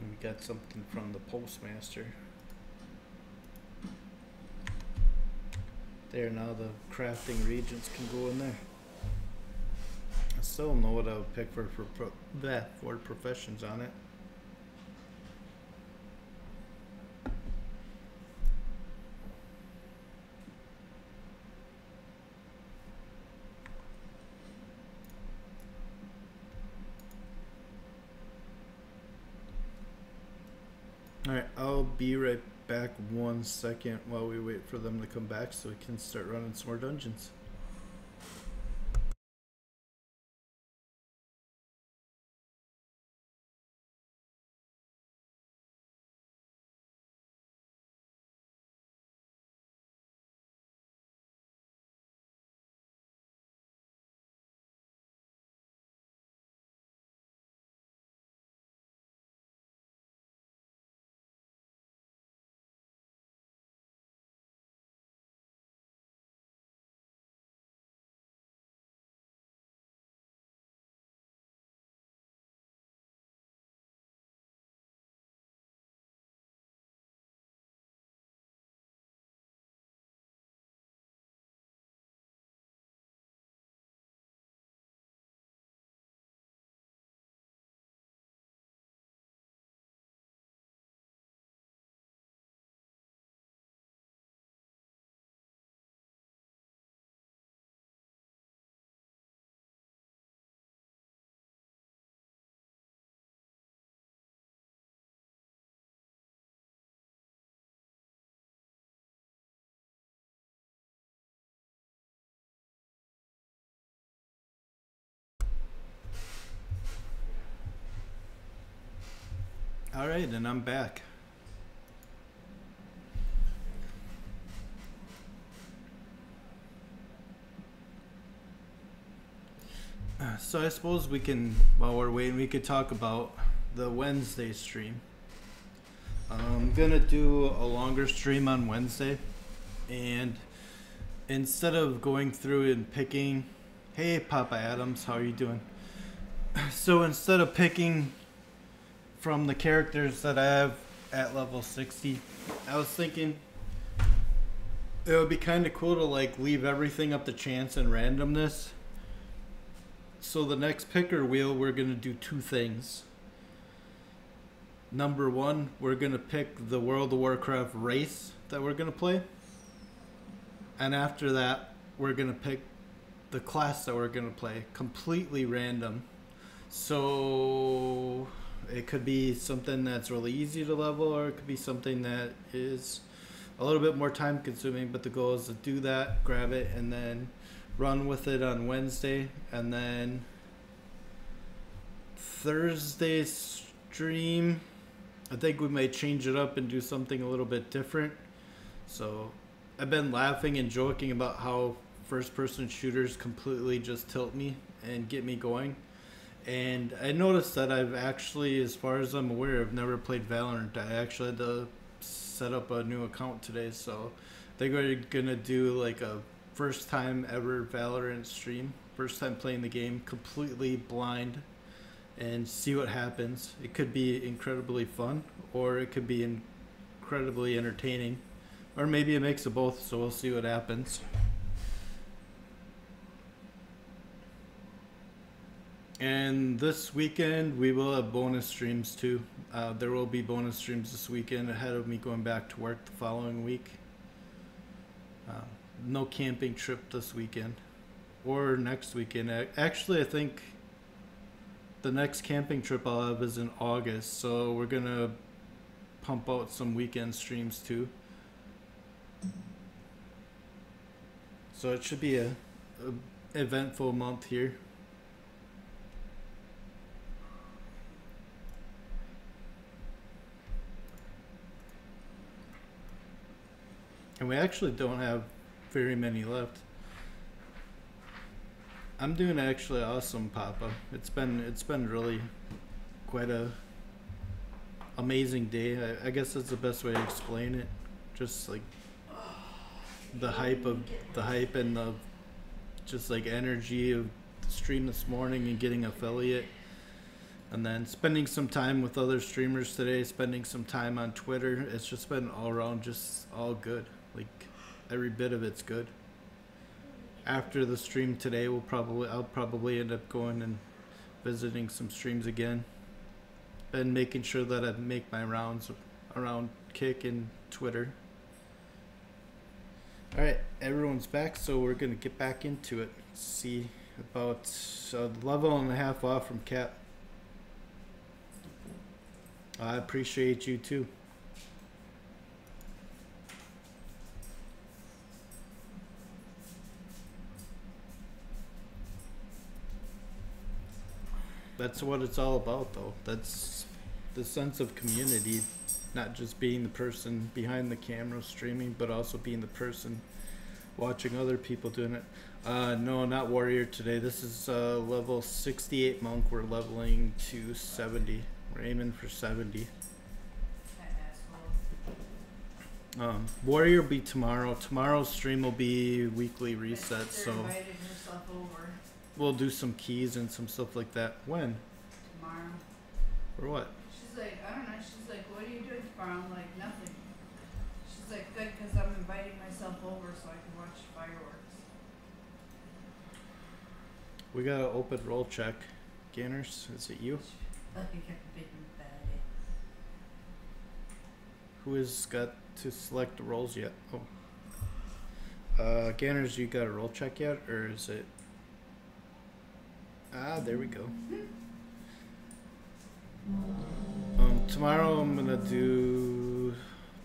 And we got something from the postmaster. There, now the crafting reagents can go in there. I still don't know what I would pick for professions on it. Alright, I'll be right back 1 second while we wait for them to come back so we can start running some more dungeons. Alright, and I'm back. So I suppose we can, while we're waiting, we could talk about the Wednesday stream. I'm gonna do a longer stream on Wednesday, and instead of going through and picking, hey Papa Adams, how are you doing? So instead of picking from the characters that I have at level 60, I was thinking it would be kind of cool to like leave everything up to chance and randomness. So the next picker wheel, we're going to do two things. Number one, we're going to pick the World of Warcraft race that we're going to play. And after that, we're going to pick the class that we're going to play. Completely random. So it could be something that's really easy to level, or it could be something that is a little bit more time consuming, but the goal is to do that, grab it, and then run with it on Wednesday. And then Thursday's stream, I think we may change it up and do something a little bit different. So I've been laughing and joking about how first person shooters completely just tilt me and get me going. And I noticed that I've actually, as far as I'm aware, I've never played Valorant. I actually had to set up a new account today, so I think we're gonna do like a first time ever Valorant stream. First time playing the game, completely blind, and see what happens. It could be incredibly fun, or it could be incredibly entertaining, or maybe a mix of both, so we'll see what happens. And this weekend we will have bonus streams too. There will be bonus streams this weekend ahead of me going back to work the following week. No camping trip this weekend or next weekend. Actually, I think the next camping trip I'll have is in August, so we're gonna pump out some weekend streams too. So it should be a eventful month here. And we actually don't have very many left. I'm doing actually awesome, Papa. It's been really quite a amazing day. I guess that's the best way to explain it. Just like the hype and the just like energy of the stream this morning and getting affiliate. And then spending some time with other streamers today, spending some time on Twitter. It's just been all around just all good. Like every bit of it's good. After the stream today, I'll probably end up going and visiting some streams again, and making sure that I make my rounds around Kick and Twitter. All right, everyone's back, so we're gonna get back into it. Let's see, about a level and a half off from Cap. I appreciate you too. That's what it's all about though. That's the sense of community, not just being the person behind the camera streaming, but also being the person watching other people doing it. No, not Warrior today. This is level 68 Monk. We're leveling to 70. We're aiming for 70. Warrior will be tomorrow. Tomorrow's stream will be weekly reset, so we'll do some keys and some stuff like that. When? Tomorrow. For what? She's like, I don't know. She's like, what are you doing tomorrow? I'm like, nothing. She's like, good, because I'm inviting myself over so I can watch fireworks. We got an open roll check. Ganners, is it you? Who has got to select the rolls yet? Oh. Ganners, you got a roll check yet? Or is it... Ah, there we go. Tomorrow I'm gonna do...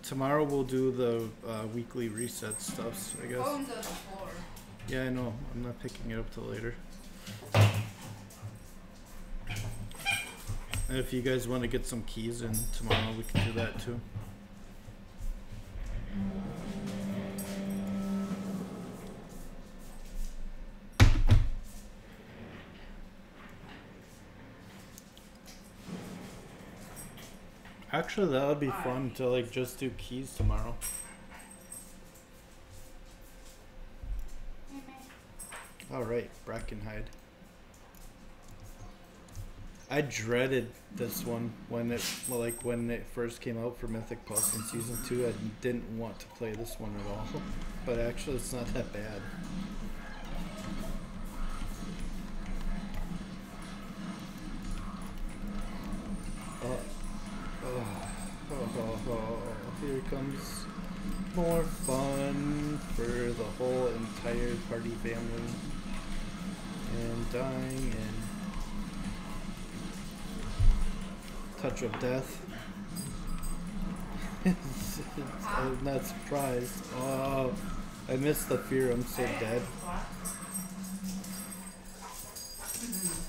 Tomorrow we'll do the weekly reset stuff, I guess. Phone's on the floor. Yeah, I know. I'm not picking it up till later. And if you guys want to get some keys in tomorrow, we can do that too. Actually, that would be fun to like just do keys tomorrow. Alright, Brackenhide. I dreaded this one when it first came out for Mythic Plus in Season 2. I didn't want to play this one at all, but actually it's not that bad. Here comes more fun for the whole entire party family. And dying and touch of death. I'm not surprised. Oh, I missed the fear. I'm so dead.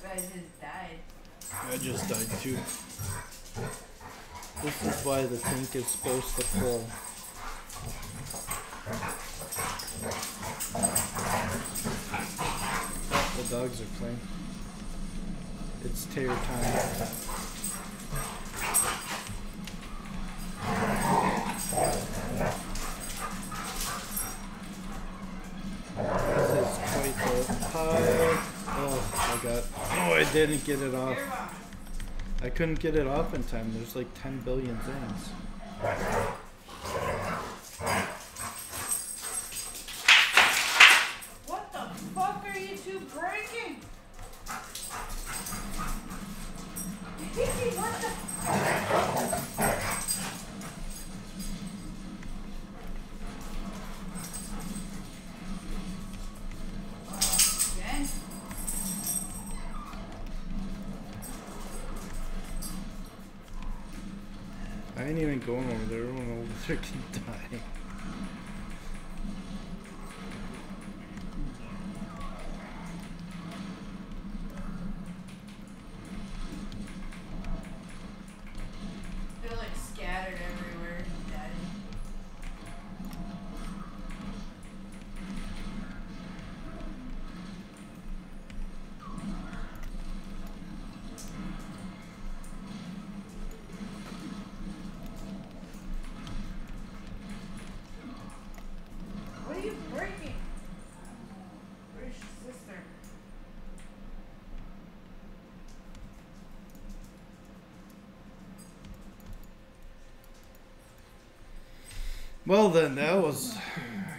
I just died. I just died too. This is why the tank is supposed to pull. Oh, the dogs are playing. It's tear time. This is quite the pile. Oh, I got. Oh, I didn't get it off. I couldn't get it off in time. There's like 10 billion things. What the fuck are you two breaking? What the I ain't even going over there. Everyone over there can die. They're like scattered everywhere. Daddy. Well then, that was,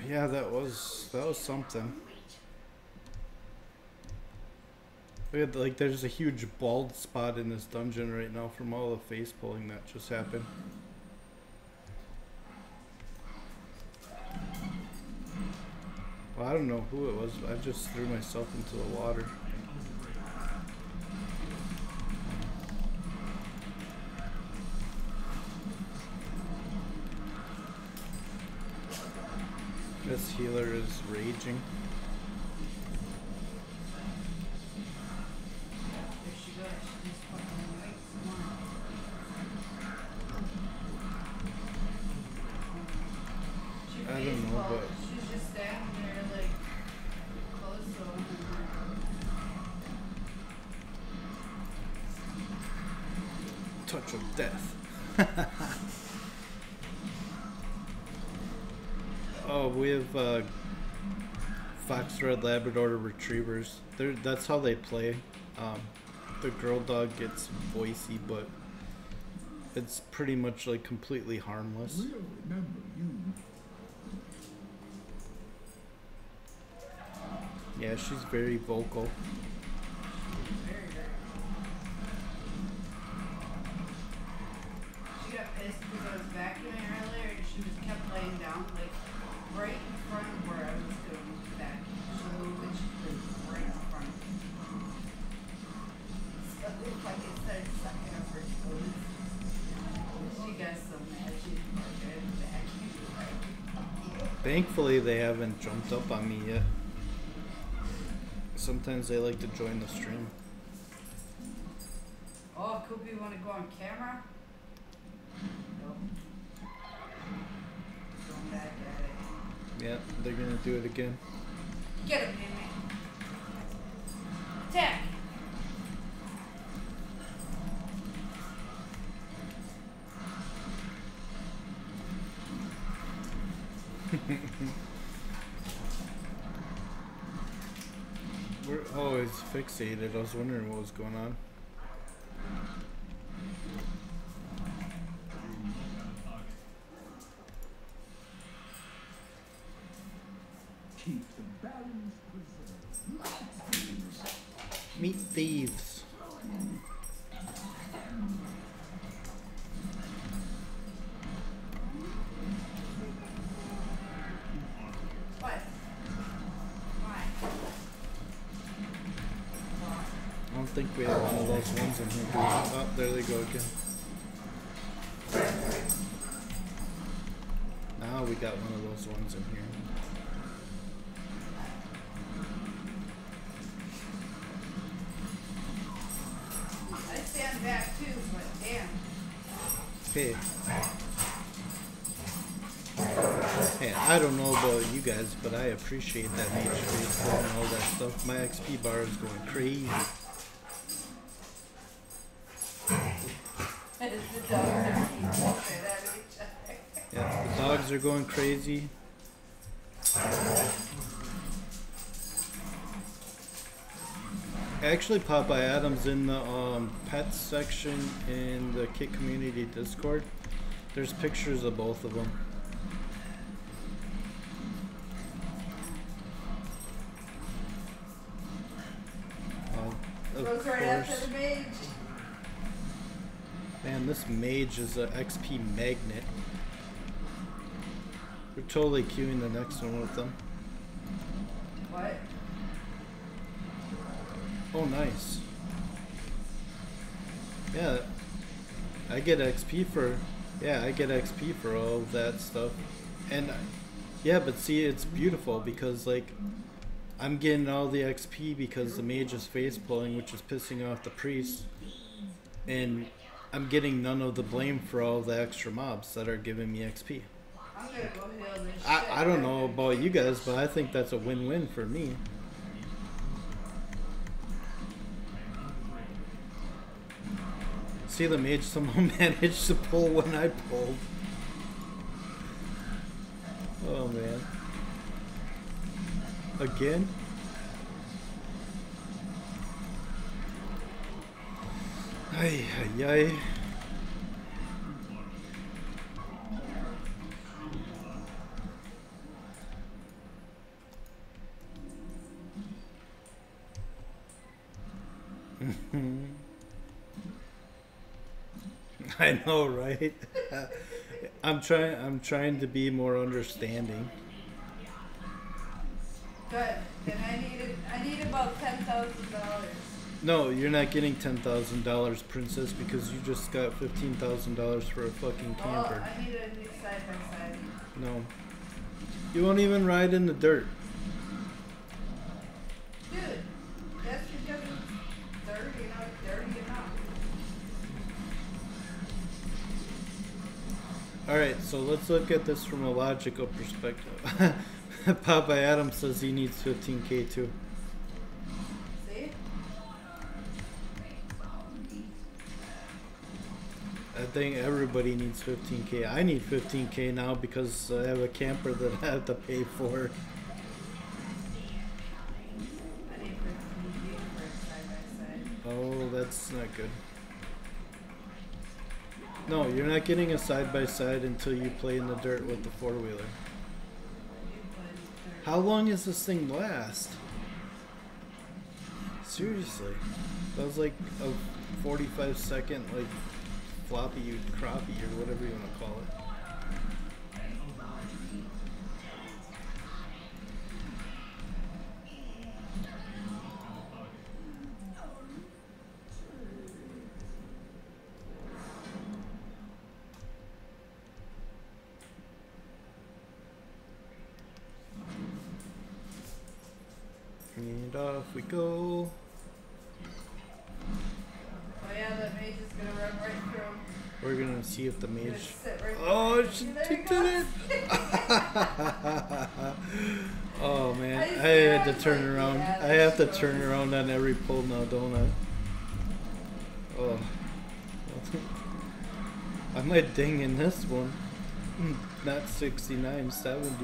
yeah, that was something. We had, like, there's a huge bald spot in this dungeon right now from all the face pulling that just happened. Well, I don't know who it was, but I just threw myself into the water. This healer is raging. I don't know, but she's just standing there like close to her. Touch of death. Oh, we have Fox Red Labrador Retrievers. That's how they play. The girl dog gets voicey, but it's pretty much like completely harmless. We'll remember you. Yeah, she's very vocal. She got pissed because I was vacuuming earlier and she just kept laying down like right in front of where I was doing that. So which was right in front of me. So it looked like it started sucking up her toes. She got so mad she didn't work it back. Thankfully they haven't jumped up on me yet. Sometimes they like to join the stream. Oh, Koopy, you want to go on camera? Nope. Going back at it. Yeah, they're gonna do it again. Get him, man. Attack! Oh, it's fixated. I was wondering what was going on. Keep the balance preserved. Meet thieves. I think we have one of those ones in here. Oh, there they go again. Now we got one of those ones in here. I stand back too, but damn. Hey. Hey, I don't know about you guys, but I appreciate that nature and all that stuff. My XP bar is going crazy. Yeah, the dogs are going crazy. Actually, Popeye Adams in the pets section in the Kick Community Discord. There's pictures of both of them. Of goes right after the mage. Man, this mage is an XP magnet. We're totally queuing the next one with them. What? Oh, nice. Yeah, I get XP for. Yeah, I get XP for all of that stuff. And yeah, but see, it's beautiful because like I'm getting all the XP because the mage is face pulling, which is pissing off the priest, and I'm getting none of the blame for all the extra mobs that are giving me XP. I'm gonna go heal this shit. I don't know about you guys, but I think that's a win-win for me. See, the mage somehow managed to pull when I pulled. Oh man. Again? Ay, ay, ay. I know, right? I'm trying to be more understanding. Good. Then I need about $10,000. No, you're not getting $10,000, Princess, because you just got $15,000 for a fucking camper. Oh, I need a new side by side. No. You won't even ride in the dirt. Dude, that's because it's dirty, you know, it's dirty enough. Alright, so let's look at this from a logical perspective. Popeye Adam says he needs 15K too. I think everybody needs 15K. I need 15K now because I have a camper that I have to pay for. I need 15K for a side by side. Oh, that's not good. No, you're not getting a side by side until you play in the dirt with the four-wheeler. How long does this thing last? Seriously. That was like a 45-second, like, floppy or crappy or whatever you want to call it. And off we go. We're gonna see if the mage. Right, oh, she did it! Oh man, I had to turn around. I have to turn around on every pull now, don't I? Oh, I might ding in this one. Not 69, 70.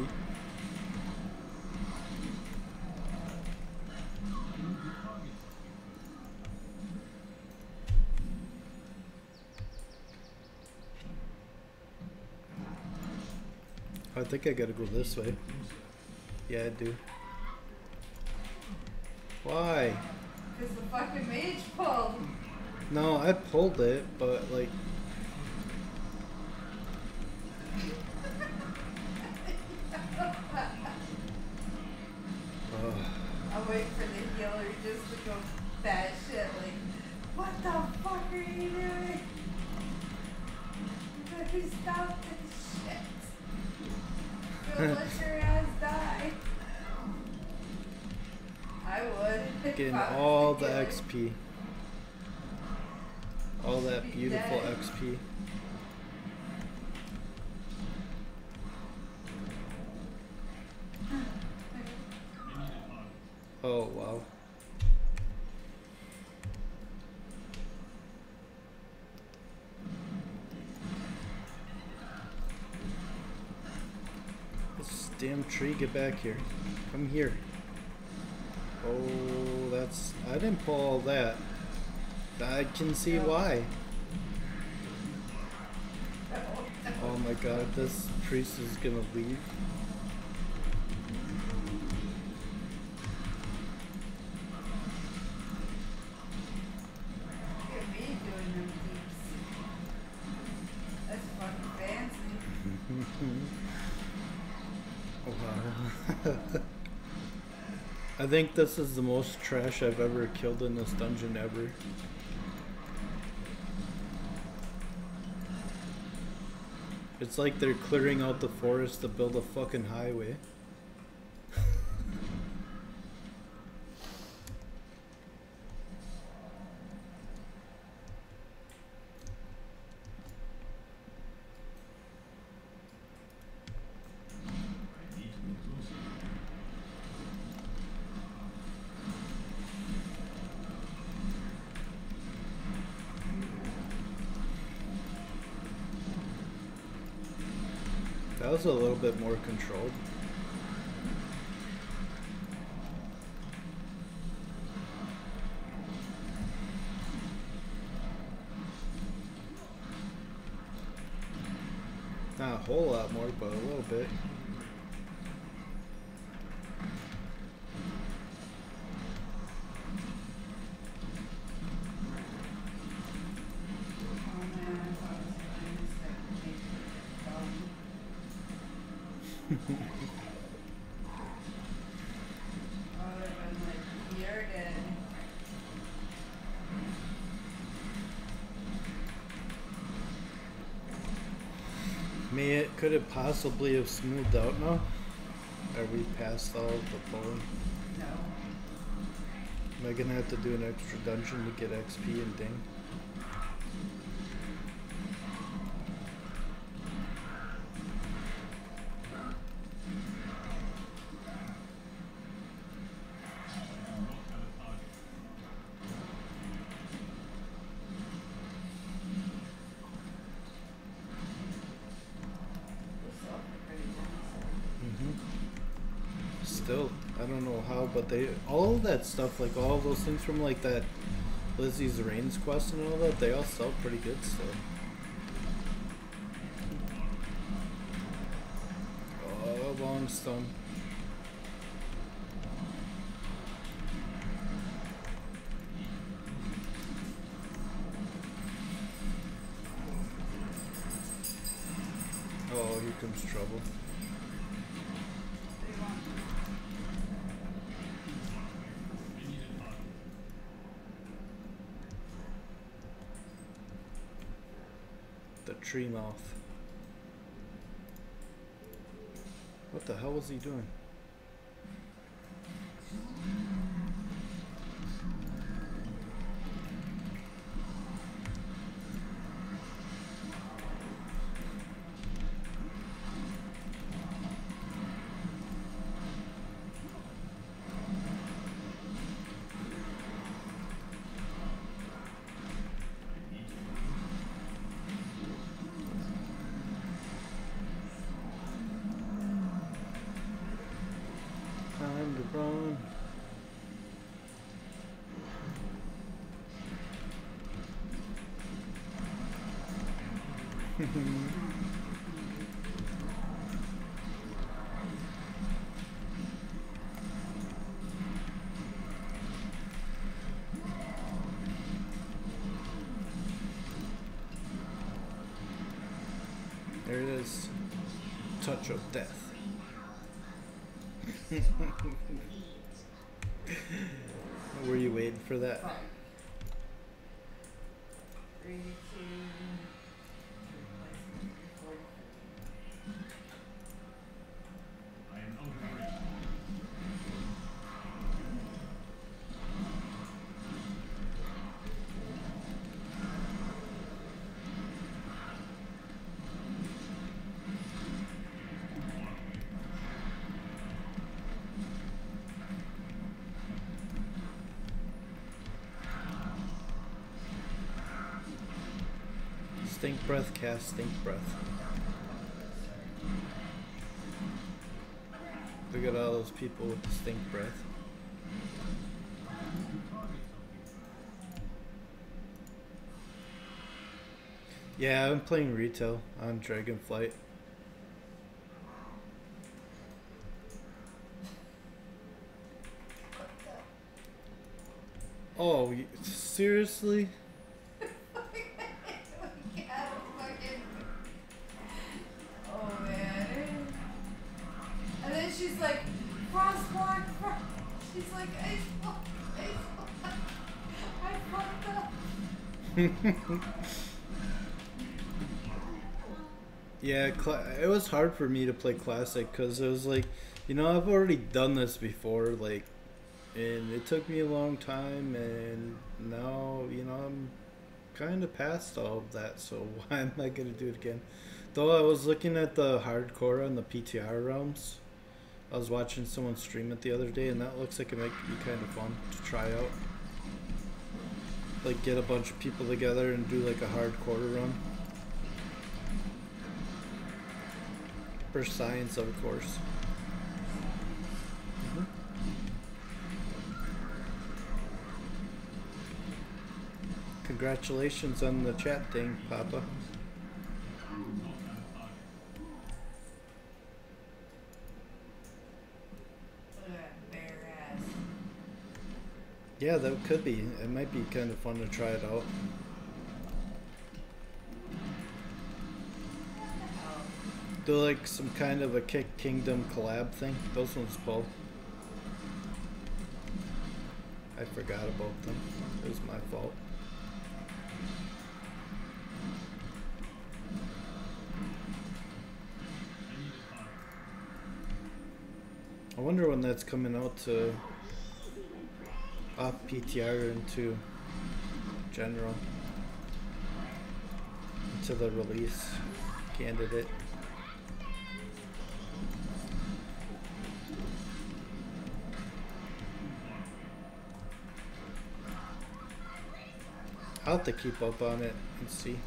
I think I gotta go this way. Yeah, I do. Why? Because the fucking mage pulled. No, I pulled it, but like... I'll wait for the healer just to go fat shit like, what the fuck are you doing? You better stop this shit. Don't let your ass die. I would. Getting all the XP. All that beautiful XP. Oh, wow. This damn tree, get back here. Come here. Oh, that's... I didn't pull all that. I can see why. Oh my god, this priest is gonna leave. I think this is the most trash I've ever killed in this dungeon ever. It's like they're clearing out the forest to build a fucking highway. A little bit more controlled. Not a whole lot more, but a little bit. Could it possibly have smoothed out now? Are we past all the bone? No. Am I gonna have to do an extra dungeon to get XP and ding? They, all that stuff, like all those things from like that Lizzie's Reigns quest and all that, they all sell pretty good stuff. Oh, long stone. Oh, here comes trouble. Tree mouth. What the hell was he doing? touch of death. Were you waiting for that? 3, 2, 1. Stink breath, cast stink breath. Look at all those people with the stink breath. Yeah, I'm playing retail on Dragonflight. Oh, seriously? She's like, Frostborn, she's like, I fucked up. Yeah, it was hard for me to play Classic because it was like, you know, I've already done this before, like, and it took me a long time, and now, you know, I'm kind of past all of that, so why am I going to do it again? Though I was looking at the hardcore on the PTR realms. I was watching someone stream it the other day, and that looks like it might be kind of fun to try out. Like, get a bunch of people together and do like a hardcore run. For science, of course. Congratulations on the chat thing, Papa. Yeah, that could be. It might be kind of fun to try it out. Do like some kind of a Kick Kingdom collab thing. Those ones pull. I forgot about them. It was my fault. I wonder when that's coming out to up PTR into general, into the release candidate. I'll have to keep up on it and see.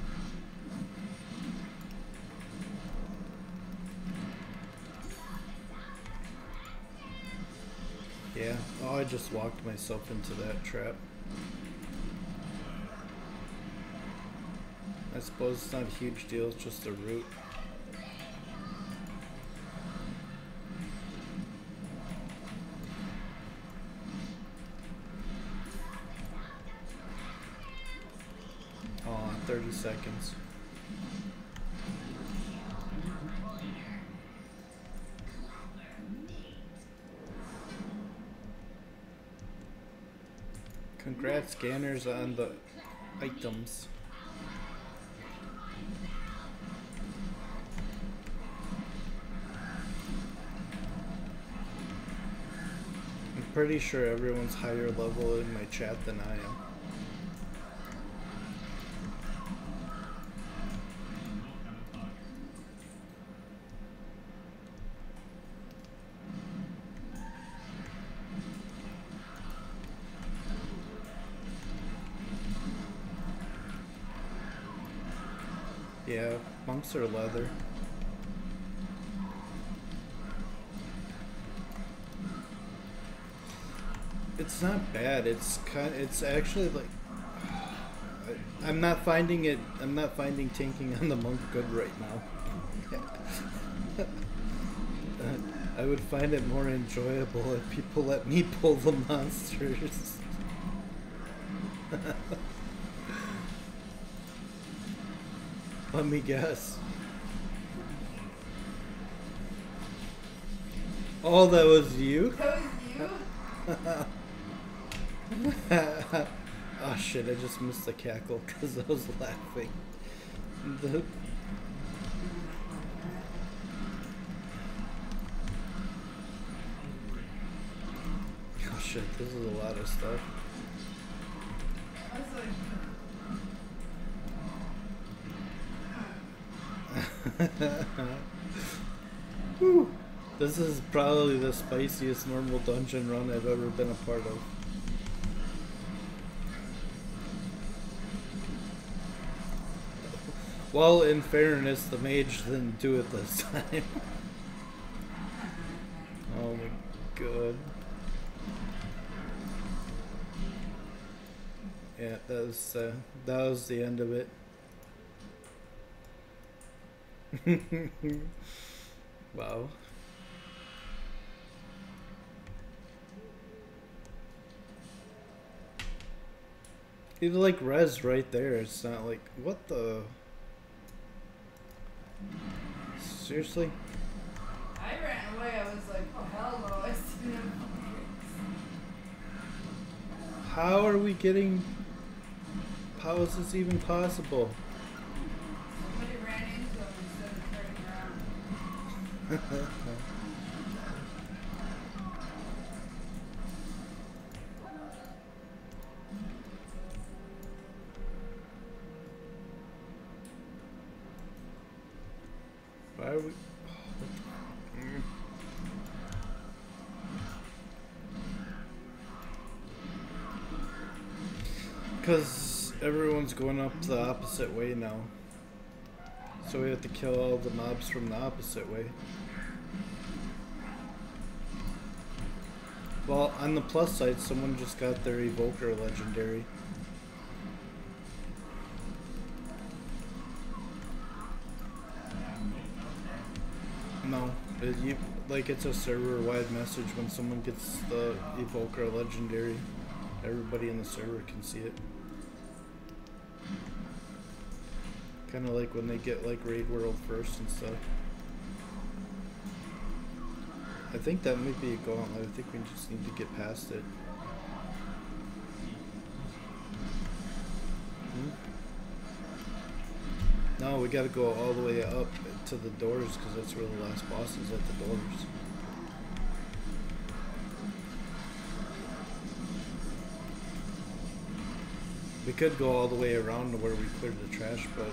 Yeah, oh, I just walked myself into that trap. I suppose it's not a huge deal, it's just a route. Oh, 30 seconds. Congrats, scanners, on the items. I'm pretty sure everyone's higher level in my chat than I am. Yeah, monks are leather. It's not bad. It's kind. It's actually like I'm not finding it. I'm not finding tanking on the monk good right now. I would find it more enjoyable if people let me pull the monsters. Let me guess. Oh, that was you? That was you? Oh shit, I just missed the cackle because I was laughing. Oh shit, this is a lot of stuff. Whew. This is probably the spiciest normal dungeon run I've ever been a part of. Well, in fairness, the mage didn't do it this time. Oh my god. Yeah, that was the end of it. Wow. It like res right there. It's not like what the seriously. I ran away. I was like, oh hello, I see him. How are we getting? How is this even possible? Somebody ran into him instead of turning around. Why are we? Because everyone's going up the opposite way now. So we have to kill all the mobs from the opposite way. Well, on the plus side, someone just got their Evoker legendary. No, like it's a server-wide message when someone gets the Evoker legendary. Everybody in the server can see it. Kind of like when they get like Raid World first and stuff. I think that might be a gauntlet. I think we just need to get past it. No, we gotta go all the way up to the doors because that's where the last boss is, at the doors. We could go all the way around to where we cleared the trash, but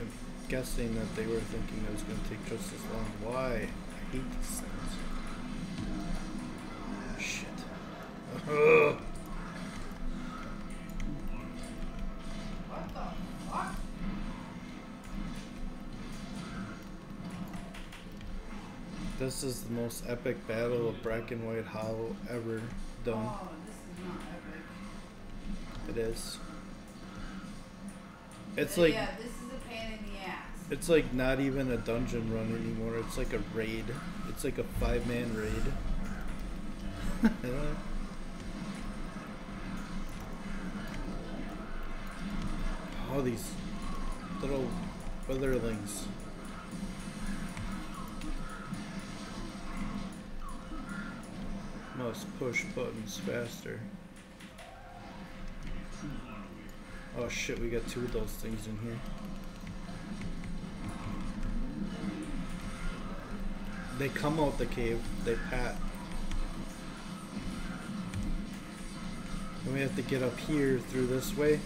I'm guessing that they were thinking it was going to take just as long. Why? I hate these things. Shit. Ugh. This is the most epic battle of Brackenhide Hollow ever done. Oh, this is not epic. It is. It's like, yeah, this is a pain in the ass. It's like not even a dungeon run anymore. It's like a raid. It's like a 5-man raid. All these little witherlings. Must push buttons faster. Oh shit, we got 2 of those things in here. They come out the cave, they pat. And we have to get up here through this way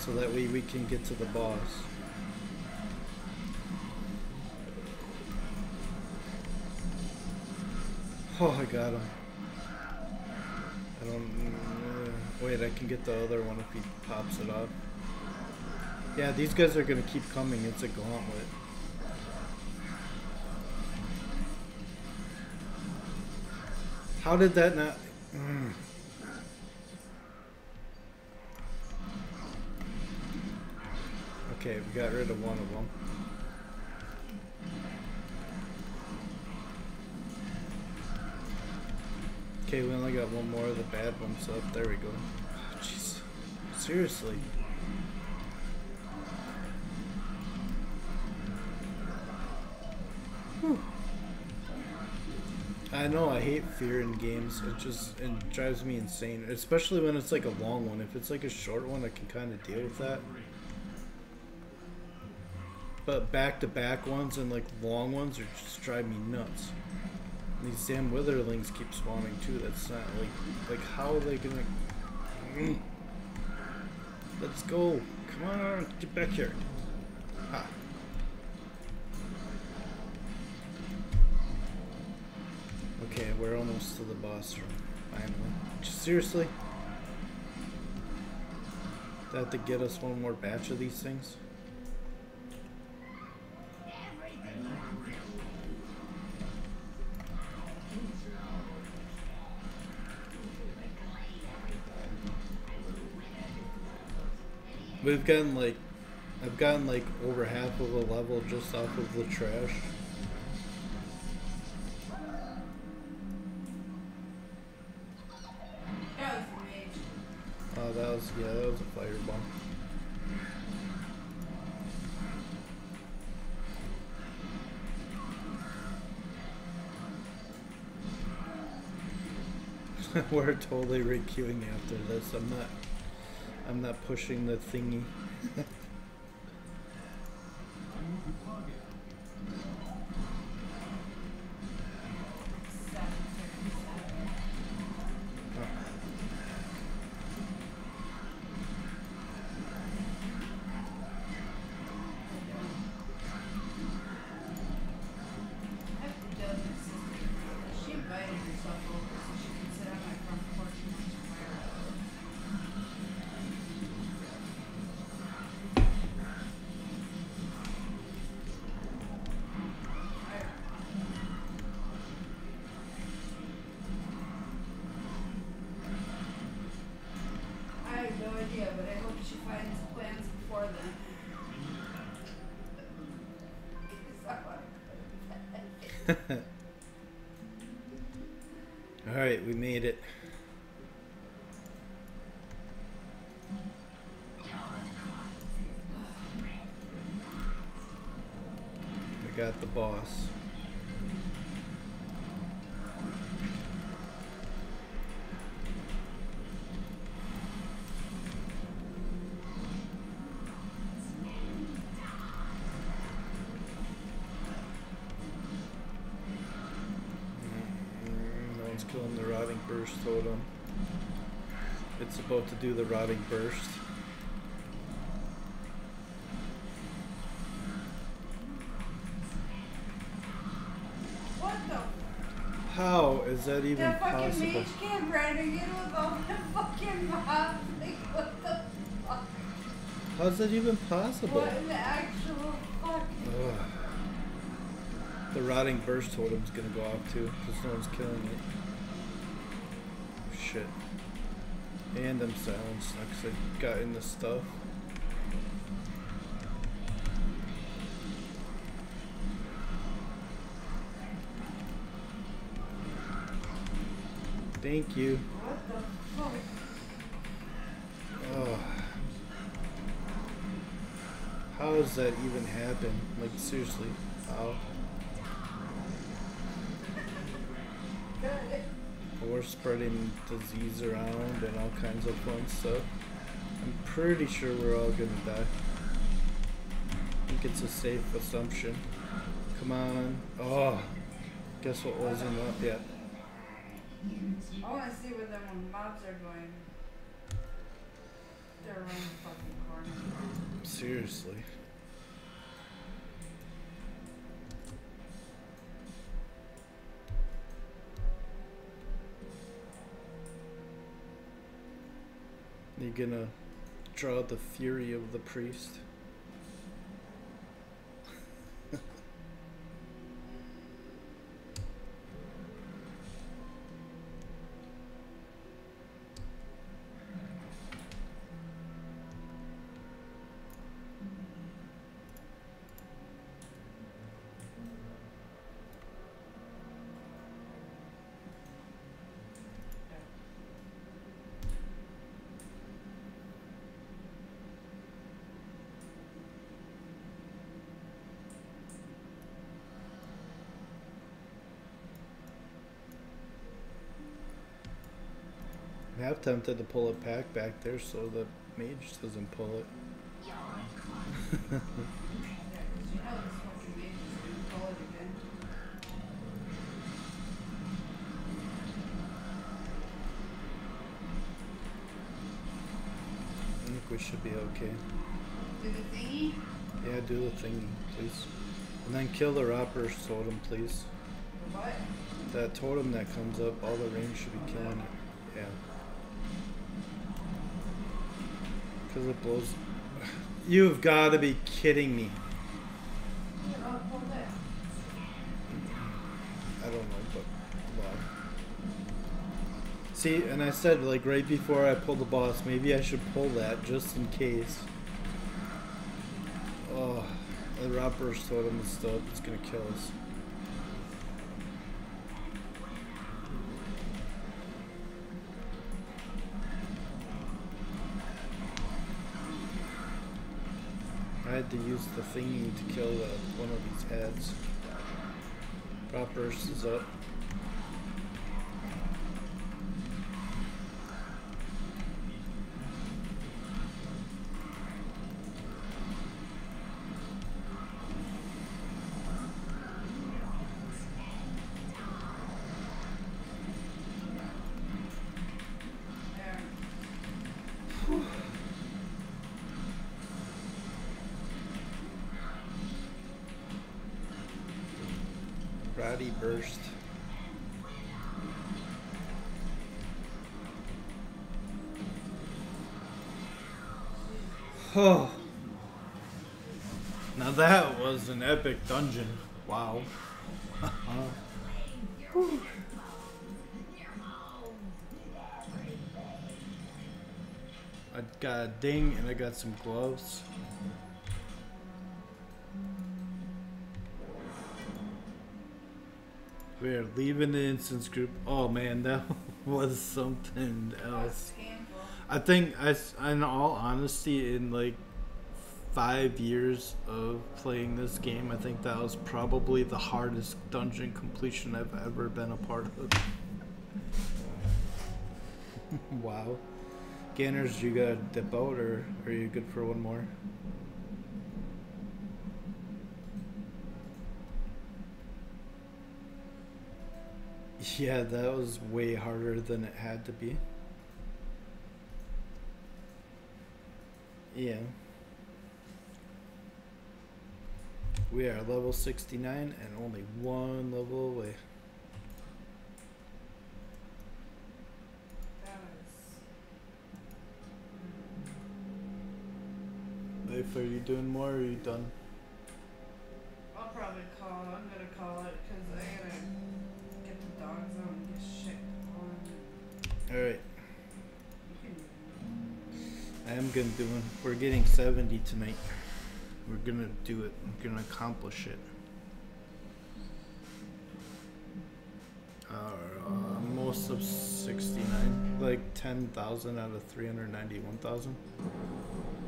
so that way we can get to the boss. Oh, I got him. Wait, I can get the other one if he pops it up. Yeah, these guys are gonna keep coming. It's a gauntlet. How did that not? Mm. Okay, we got rid of one of them. Okay, we only got one more of the bad ones up. There we go. Oh, jeez. Seriously. Whew. I know, I hate fear in games. It drives me insane, especially when it's like a long one. If it's like a short one, I can kind of deal with that. But back-to-back ones and like long ones are just drive me nuts. And these damn witherlings keep spawning too. That's not like how are they gonna? Let's go! Come on, get back here! Ah. Okay, we're almost to the boss room, finally. Seriously? Is that to get us one more batch of these things? We've gotten like, I've gotten like over half of a level just off of the trash. Oh, that was, yeah, that was a fireball. We're totally re-queuing after this. I'm not pushing the thingy. Alright, we made it. We got the boss. Totem. It's about to do the rotting burst. What the? How is that even that possible? The fucking mage can't render you with all the fucking mobs. Like, what the fuck? How's that even possible? What in the actual fuck? Ugh. The rotting burst totem's gonna go off too, because no one's killing it. Shit. And I'm silenced because I got in the stuff. Thank you. What the fuck? Oh. How does that even happen? Like, seriously. How? We're spreading disease around and all kinds of fun stuff. I'm pretty sure we're all gonna die. I think it's a safe assumption. Come on. Oh, guess what wasn't up yet? I wanna see where the mobs are going. They're around the fucking corner. Seriously. You're gonna draw the fury of the priest. Half tempted to pull a pack back there so the mage doesn't pull it. I think we should be okay. Do the thingy? Yeah, do the thingy, please. And then kill the Ropper's totem, please. What? That totem that comes up, all the range should be killing it. Yeah. Because it blows. You've got to be kidding me. I don't know, but wow. See, and I said, like, right before I pulled the boss, maybe I should pull that just in case. Oh, the Ropper's totem is still, it's going to kill us. I had to use the thingy to kill one of these heads. Prop burst is up. Rotting burst. Oh. Now that was an epic dungeon. Wow. I got a ding and I got some gloves. We're leaving the instance group. Oh man, that was something else. I think, in all honesty, in like 5 years of playing this game, I think that was probably the hardest dungeon completion I've ever been a part of. Wow. Ganners, you gotta dip out, or are you good for one more? Yeah, that was way harder than it had to be. Yeah. We are level 69 and only one level away. Leif, are you doing more or are you done? I'll probably call it. I'm gonna call it because I gotta... Alright. I am gonna do it. We're getting 70 tonight. We're gonna do it. We're gonna accomplish it. Most of 69. Like 10,000 out of 391,000.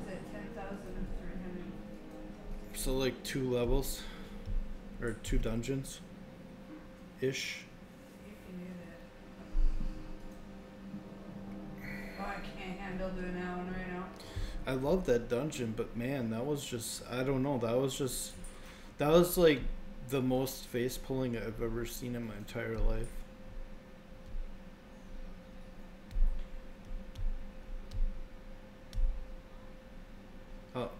Is it 10,000 of 300? So like 2 levels. Or 2 dungeons. Ish. I love that dungeon, but man, that was just, I don't know, that was like the most face pulling I've ever seen in my entire life. Oh,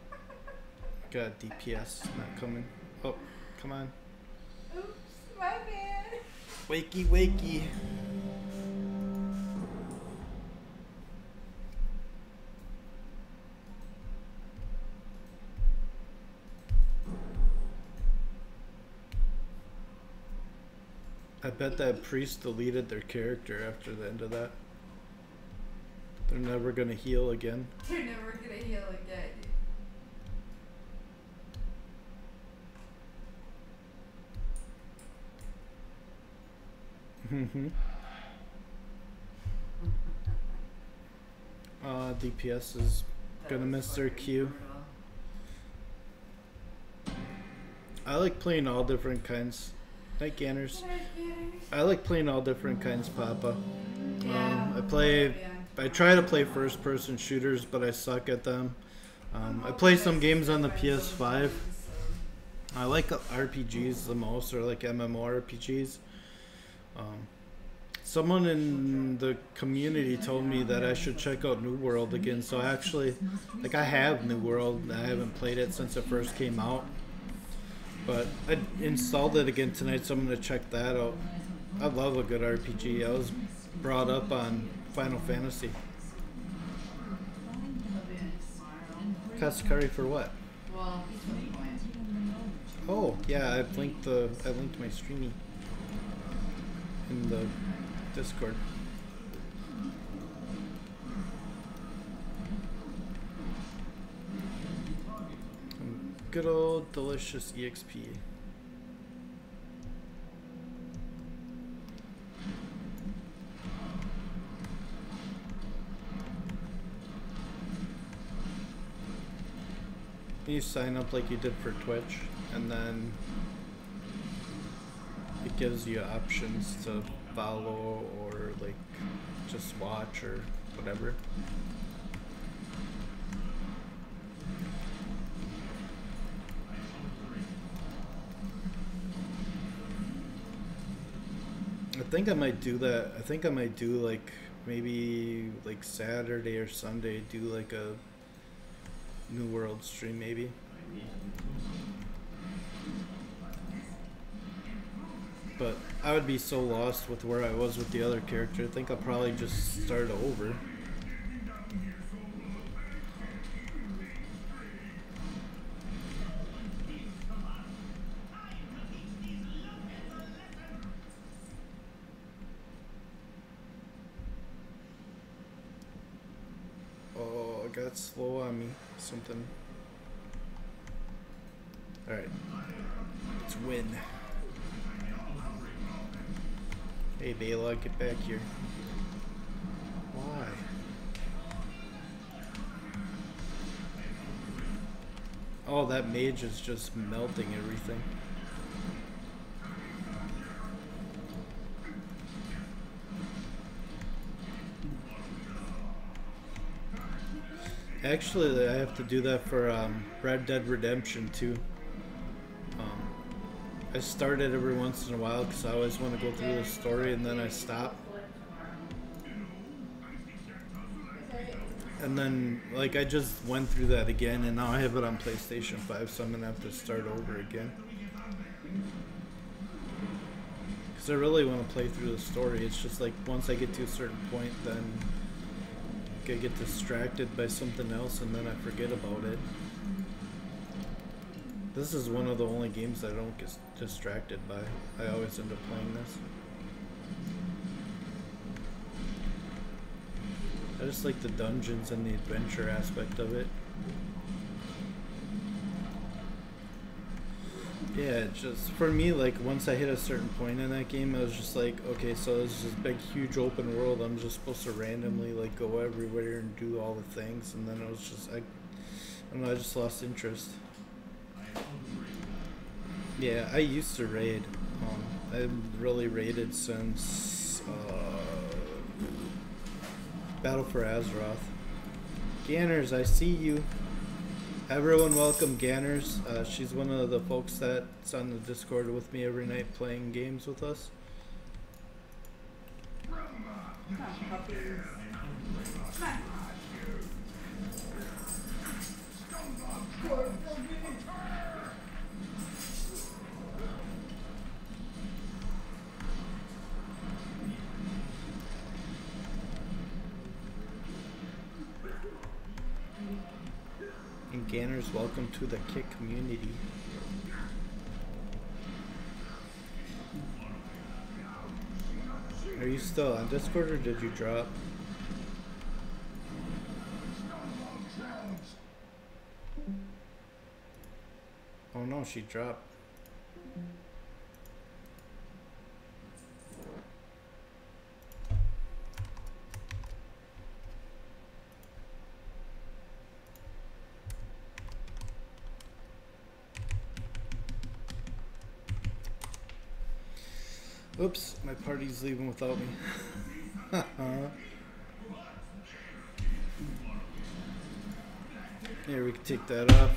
got DPS not coming. Oh, come on. Oops, my bad. Wakey, wakey. I bet that priest deleted their character after the end of that. They're never gonna heal again. They're never gonna heal again. DPS is gonna miss their cue. I like playing all different kinds. Night Ganners. I like playing all different kinds, Papa. Yeah, I play I try to play first-person shooters, but I suck at them. I play some games on the PS5. I like RPGs the most, or like MMORPGs. Someone in the community told me that I should check out New World again, so I actually, like, I have New World. I haven't played it since it first came out, but I installed it again tonight, so I'm going to check that out. I love a good RPG. I was brought up on Final Fantasy. Katsukari for what? Oh, yeah, I linked my streamy in the Discord. Good old delicious EXP. You sign up like you did for Twitch, and then it gives you options to follow or like just watch or whatever. I think I might do that. I think I might do like maybe like Saturday or Sunday, do like a New World stream maybe. But I would be so lost with where I was with the other character. I think I'll probably just start over. Oh, it got slow on me. Something. Alright. Let's win. Hey Bela, get back here. Why? Oh, that mage is just melting everything. Actually, I have to do that for Red Dead Redemption 2. I start it every once in a while because I always want to go through the story and then I stop. And then, like, I just went through that again and now I have it on PlayStation 5, so I'm going to have to start over again. Because I really want to play through the story. It's just like once I get to a certain point, then I get distracted by something else and then I forget about it. This is one of the only games that I don't get distracted by. I always end up playing this. I just like the dungeons and the adventure aspect of it. Yeah, just for me, like once I hit a certain point in that game, I was just like, okay, so this is this big, huge open world. I'm just supposed to randomly like go everywhere and do all the things, and then I was just, I don't know, I just lost interest. Yeah, I used to raid. I've really raided since Battle for Azeroth. Ganners, I see you. Everyone welcome Ganners. She's one of the folks that's on the Discord with me every night playing games with us. And Ganners, welcome to the Kick community. Are you still on Discord or did you drop? Oh no, she dropped. Oops, my party's leaving without me. Here, we can take that off.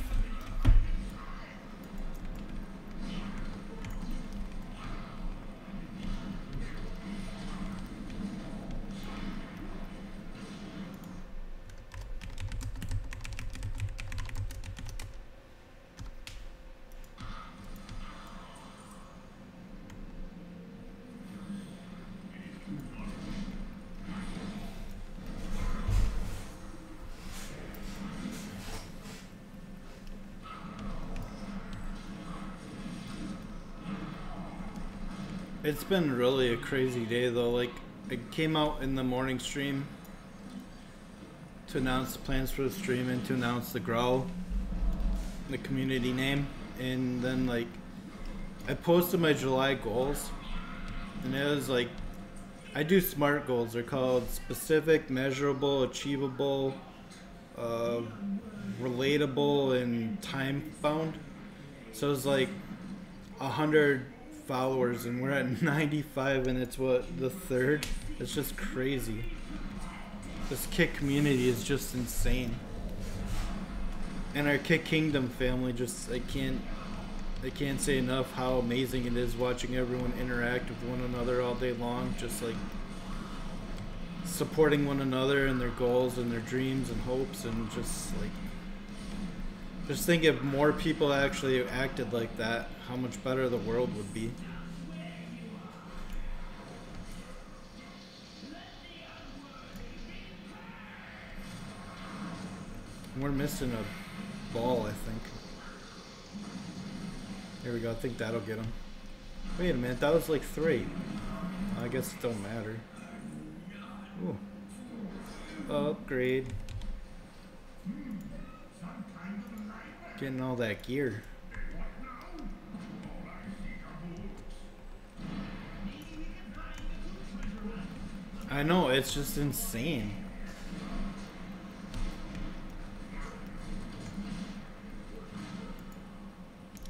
It's been really a crazy day though. Like, I came out in the morning stream to announce the plans for the stream and to announce the Growl, the community name, and then like I posted my July goals, and it was like, I do SMART goals. They're called specific, measurable, achievable, relatable, and time bound. So it was like 100 followers and we're at 95 and it's what, the third? It's just crazy. This Kick community is just insane, and our Kick Kingdom family, just I can't say enough how amazing it is watching everyone interact with one another all day long, just like supporting one another and their goals and their dreams and hopes, and just like, just think if more people actually acted like that, how much better the world would be. We're missing a ball, I think. There we go, I think that'll get him. Wait a minute, that was like 3. I guess it don't matter. Ooh. Upgrade. Getting all that gear. I know, it's just insane.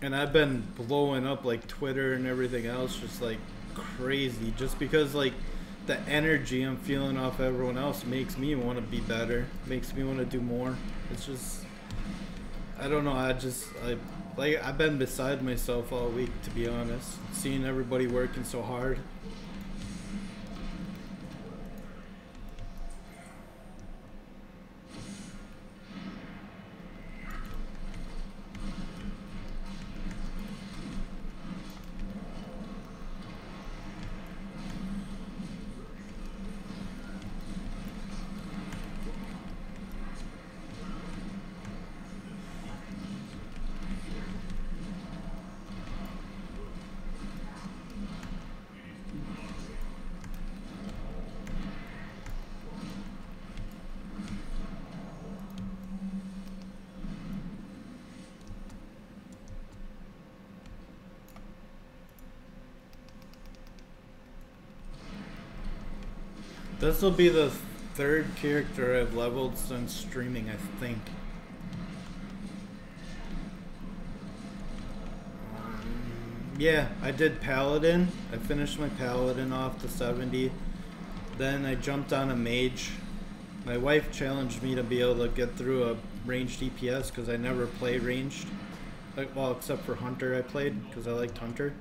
And I've been blowing up like Twitter and everything else just like crazy, just because like the energy I'm feeling off everyone else makes me want to be better, makes me want to do more. It's just, I don't know, I've been beside myself all week, to be honest, seeing everybody working so hard. This will be the third character I've leveled since streaming, I think. Yeah, I did Paladin. I finished my Paladin off to 70. Then I jumped on a Mage. My wife challenged me to be able to get through a ranged DPS because I never play ranged. Like, well, except for Hunter I played because I liked Hunter.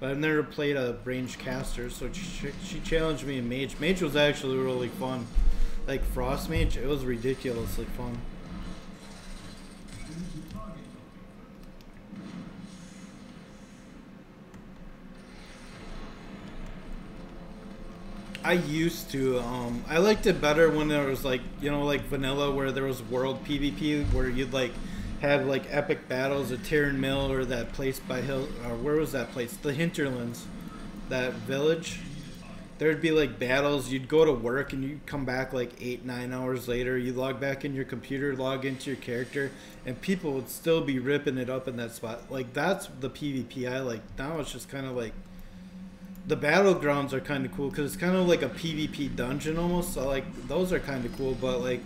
But I've never played a ranged caster, so she challenged me in Mage. Mage was actually really fun. Like Frost Mage, it was ridiculously fun. I used to, I liked it better when there was like, you know, like vanilla where there was world PvP where you'd like have like epic battles at Tyrion Mill or that place by Hill, or where was that place? The Hinterlands, that village. There'd be like battles, you'd go to work and you'd come back like 8-9 hours later, you log back in your computer, log into your character, and people would still be ripping it up in that spot. Like that's the PvP I like. Now it's just kind of like, the battlegrounds are kind of cool because it's kind of like a PvP dungeon almost. So like those are kind of cool, but like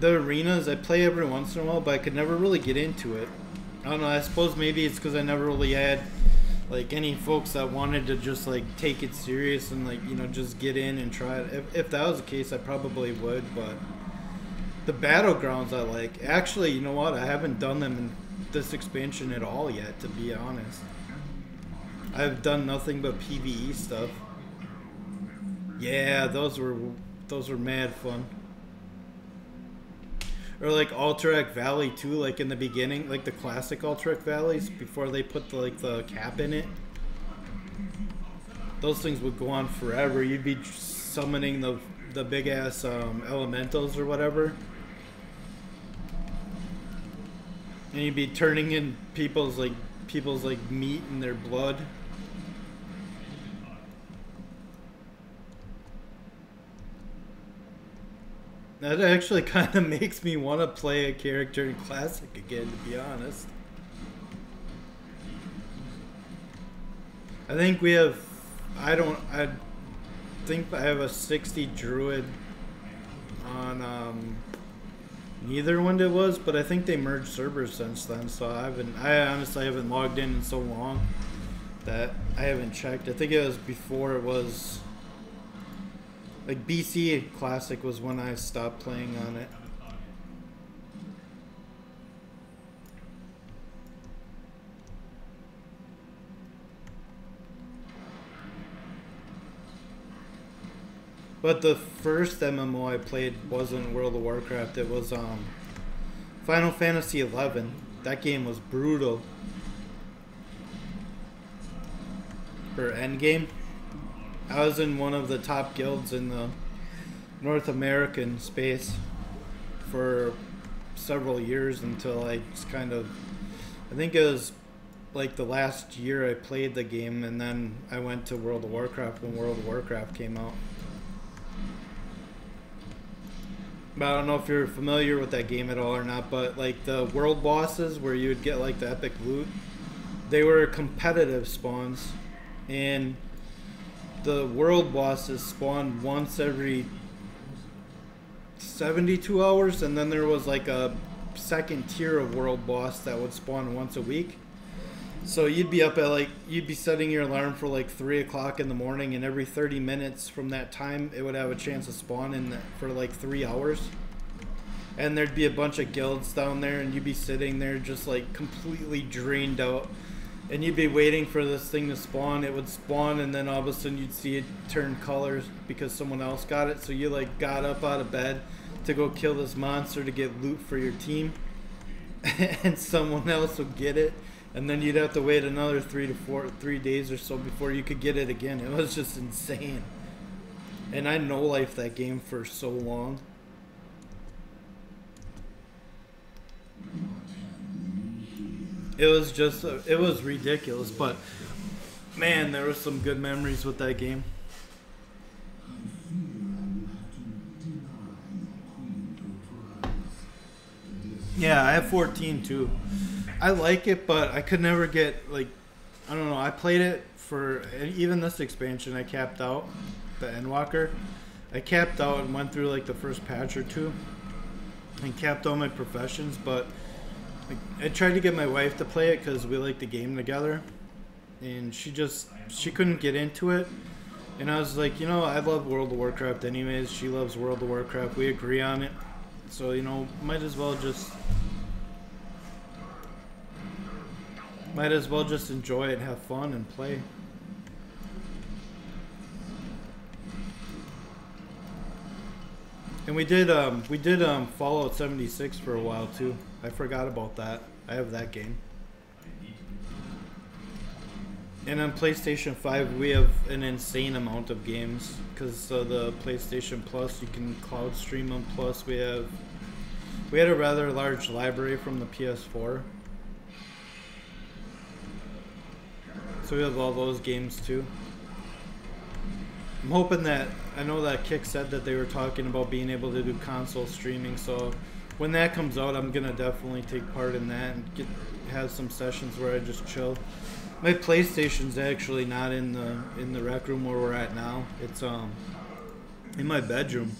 the arenas, I play every once in a while, but I could never really get into it. I don't know, I suppose maybe it's because I never really had, like, any folks that wanted to just, like, take it serious and, like, you know, just get in and try it. If that was the case, I probably would, but The battlegrounds I like. Actually, you know what? I haven't done them in this expansion at all yet, to be honest. I've done nothing but PvE stuff. Yeah, those were mad fun. Or like Alterac Valley too, like in the beginning, like the classic Alterac Valleys before they put the, like the cap in it. Those things would go on forever. You'd be summoning the big ass elementals or whatever, and you'd be turning in people's like meat and their blood. That actually kind of makes me want to play a character in Classic again, to be honest. I think we have, I think I have a 60 Druid on neither one it was, but I think they merged servers since then, so I honestly haven't logged in so long that I haven't checked. I think it was before it was, like BC Classic was when I stopped playing on it. But the first MMO I played wasn't World of Warcraft, it was Final Fantasy XI. That game was brutal. For endgame. I was in one of the top guilds in the North American space for several years until I just kind of, I think it was like the last year I played the game, and then I went to World of Warcraft when World of Warcraft came out. But I don't know if you're familiar with that game at all or not, but like the world bosses where you would get like the epic loot, they were competitive spawns, and the world bosses spawned once every 72 hours, and then there was like a second tier of world boss that would spawn once a week. So you'd be up at like, you'd be setting your alarm for like 3 o'clock in the morning, and every 30 minutes from that time it would have a chance to spawn in for like 3 hours. And there'd be a bunch of guilds down there, and you'd be sitting there just like completely drained out. And you'd be waiting for this thing to spawn. It would spawn, and then all of a sudden you'd see it turn colors because someone else got it. So you like got up out of bed to go kill this monster to get loot for your team, and someone else would get it, and then you'd have to wait another 3 days or so before you could get it again. It was just insane, and I no-lifed that game for so long. It was just, it was ridiculous, but man, there were some good memories with that game. Yeah, I have 14 too. I like it, but I could never get, like, I don't know, I played it for, even this expansion I capped out, the Endwalker. I capped out and went through like the first patch or two and capped all my professions, but I tried to get my wife to play it because we like the game together, and she couldn't get into it, and I was like, you know, I love World of Warcraft anyways, she loves World of Warcraft, we agree on it, so, you know, might as well just enjoy it, have fun, and play. And we did Fallout 76 for a while too. I forgot about that. I have that game. And on PlayStation 5, we have an insane amount of games because the PlayStation Plus, you can cloud stream them. Plus, we had a rather large library from the PS4, so we have all those games too. I'm hoping that, I know that Kick said that they were talking about being able to do console streaming, so when that comes out, I'm gonna definitely take part in that and have some sessions where I just chill. My PlayStation's actually not in the rec room where we're at now. It's in my bedroom.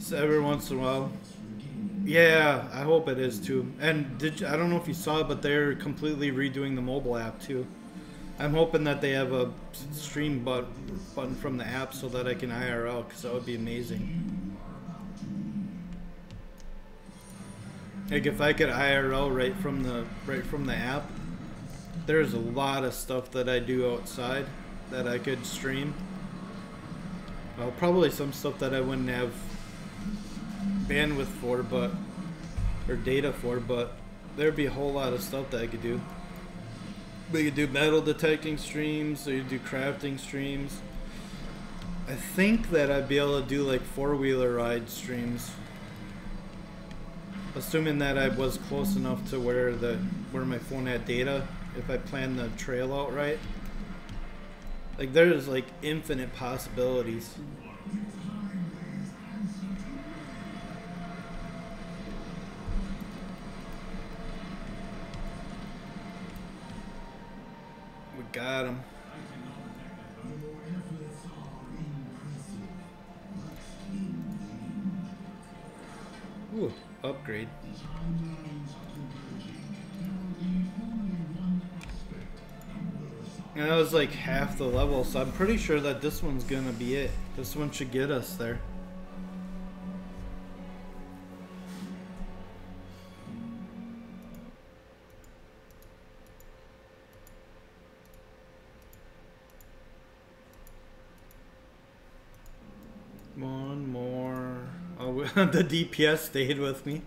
So every once in a while, yeah, I hope it is too. And I don't know if you saw it, but they're completely redoing the mobile app too. I'm hoping that they have a stream button from the app so that I can IRL, because that would be amazing. Like if I could IRL right from the app, there's a lot of stuff that I do outside that I could stream. Well, probably some stuff that I wouldn't have bandwidth for, but or data for, but there'd be a whole lot of stuff that I could do. We could do metal detecting streams, so you do crafting streams. I think that I'd be able to do like four-wheeler ride streams, assuming that I was close enough to where my phone had data. If I planned the trail out right, like there's like infinite possibilities. We got him. Ooh, upgrade. And that was like half the level, so I'm pretty sure that this one's gonna be it. This one should get us there. One more. Oh, the DPS stayed with me.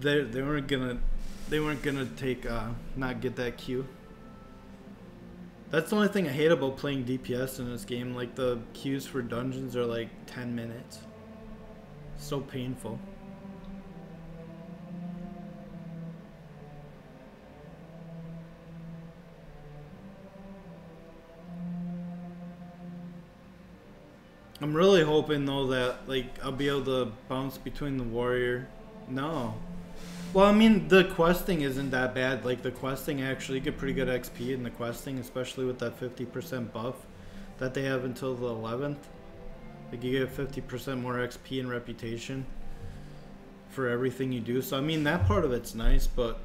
they weren't gonna take not get that Q. That's the only thing I hate about playing DPS in this game. Like the queues for dungeons are like 10 minutes. So painful. I'm really hoping though that like I'll be able to bounce between the warrior. No. Well, I mean, the questing isn't that bad. Like, the questing actually, you get pretty good XP in the questing, especially with that 50% buff that they have until the 11th. Like, you get 50% more XP and reputation for everything you do. So, I mean, that part of it's nice, but...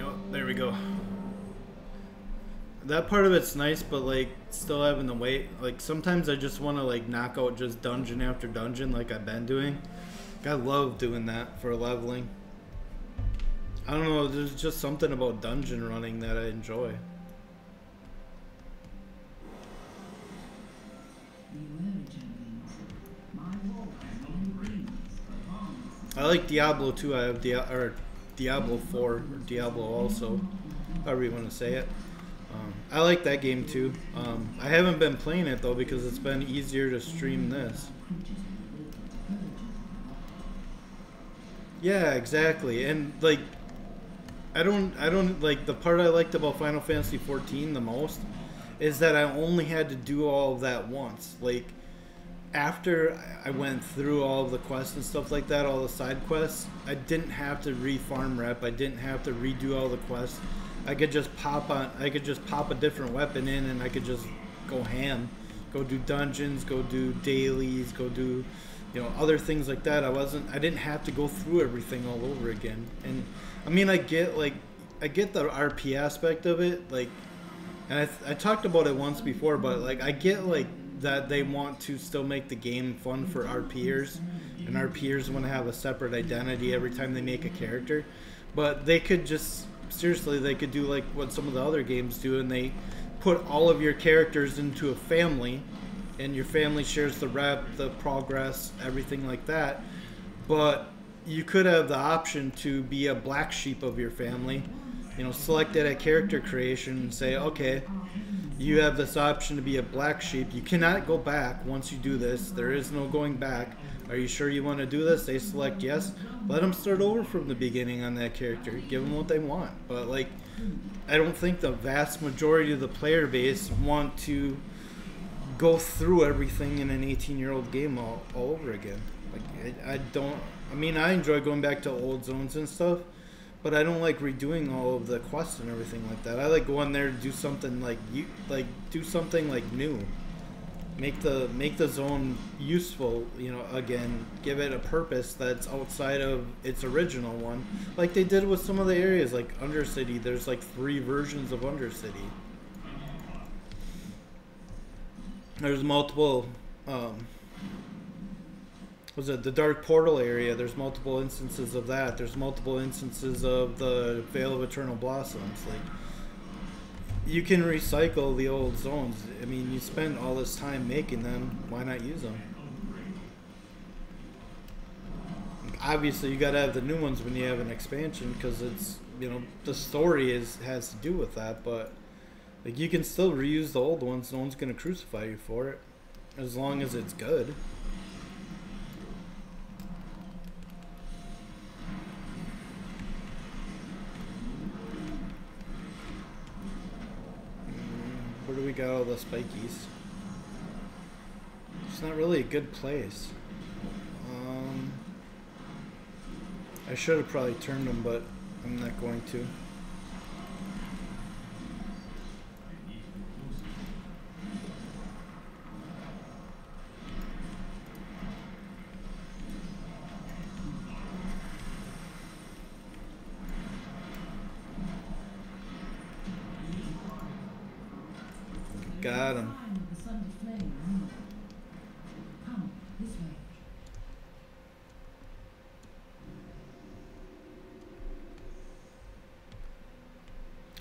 Oh, there we go. That part of it's nice, but like still having to wait. Like sometimes I just want to like knock out just dungeon after dungeon like I've been doing. Like, I love doing that for leveling. I don't know, there's just something about dungeon running that I enjoy. I like Diablo 2, I have Diablo 4, or Diablo also, however you want to say it. I like that game too. I haven't been playing it though because it's been easier to stream this. Yeah, exactly. And like, I don't like the part I liked about Final Fantasy XIV the most is that I only had to do all of that once. Like after I went through all of the quests and stuff like that, all the side quests, I didn't have to re-farm rep. I didn't have to redo all the quests. I could just pop a different weapon in and I could just go ham, go do dungeons, go do dailies, go do, you know, other things like that. I didn't have to go through everything all over again. And I mean, I get the RP aspect of it, like, and I talked about it once before, but like I get like that they want to still make the game fun for RPers, and RPers want to have a separate identity every time they make a character, but they could just seriously, they could do like what some of the other games do, and they put all of your characters into a family, and your family shares the rep, the progress, everything like that. But you could have the option to be a black sheep of your family, you know, select it at character creation and say, okay, you have this option to be a black sheep. You cannot go back once you do this. There is no going back. Are you sure you want to do this? They select yes. Let them start over from the beginning on that character. Give them what they want. But like, I don't think the vast majority of the player base want to go through everything in an 18-year-old game all over again. Like, I don't. I mean, I enjoy going back to old zones and stuff, but I don't like redoing all of the quests and everything like that. I like going there to do something like new. Make the zone useful, you know, again, give it a purpose that's outside of its original one. Like they did with some of the areas, like Undercity, there's like 3 versions of Undercity. There's multiple was it the Dark Portal area? There's multiple instances of that. There's multiple instances of the Veil of Eternal Blossoms. Like, you can recycle the old zones. I mean, you spend all this time making them. Why not use them? Obviously, you got to have the new ones when you have an expansion, because it's, you know, the story is has to do with that. But like, you can still reuse the old ones. No one's gonna crucify you for it, as long as it's good. Where do we got all the spikies? It's not really a good place. I should have probably turned them, but I'm not going to. Got him.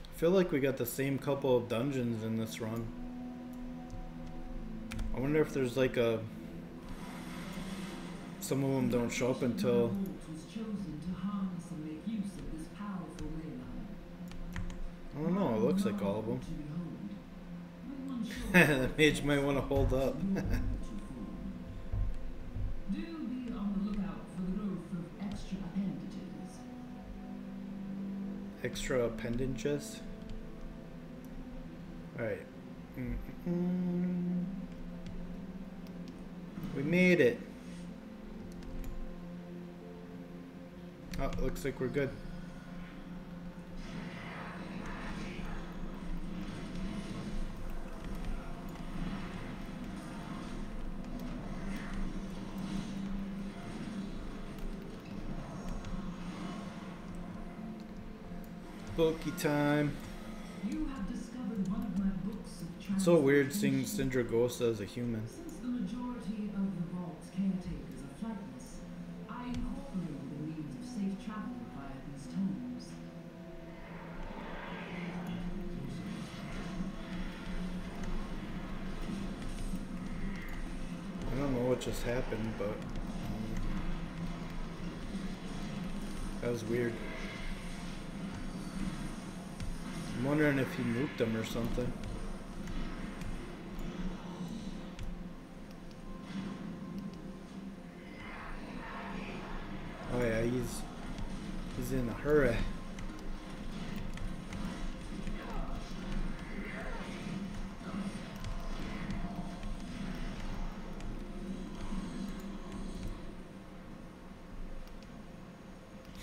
I feel like we got the same couple of dungeons in this run. I wonder if there's like a... Some of them don't show up until... I don't know, it looks like all of them. The mage might want to hold up. Do be on the lookout for the growth of extra appendages. Extra appendages? Alright. We made it. Oh, looks like we're good. Bookie time. You have discovered one of my books of so weird seeing Sindragosa as a human. Since the majority of the vault's caretakers are flightless, I incorporated the means of safe travel via these tomes. I don't know what just happened, but that was weird. I'm wondering if he nuked them or something. Oh yeah, he's in a hurry.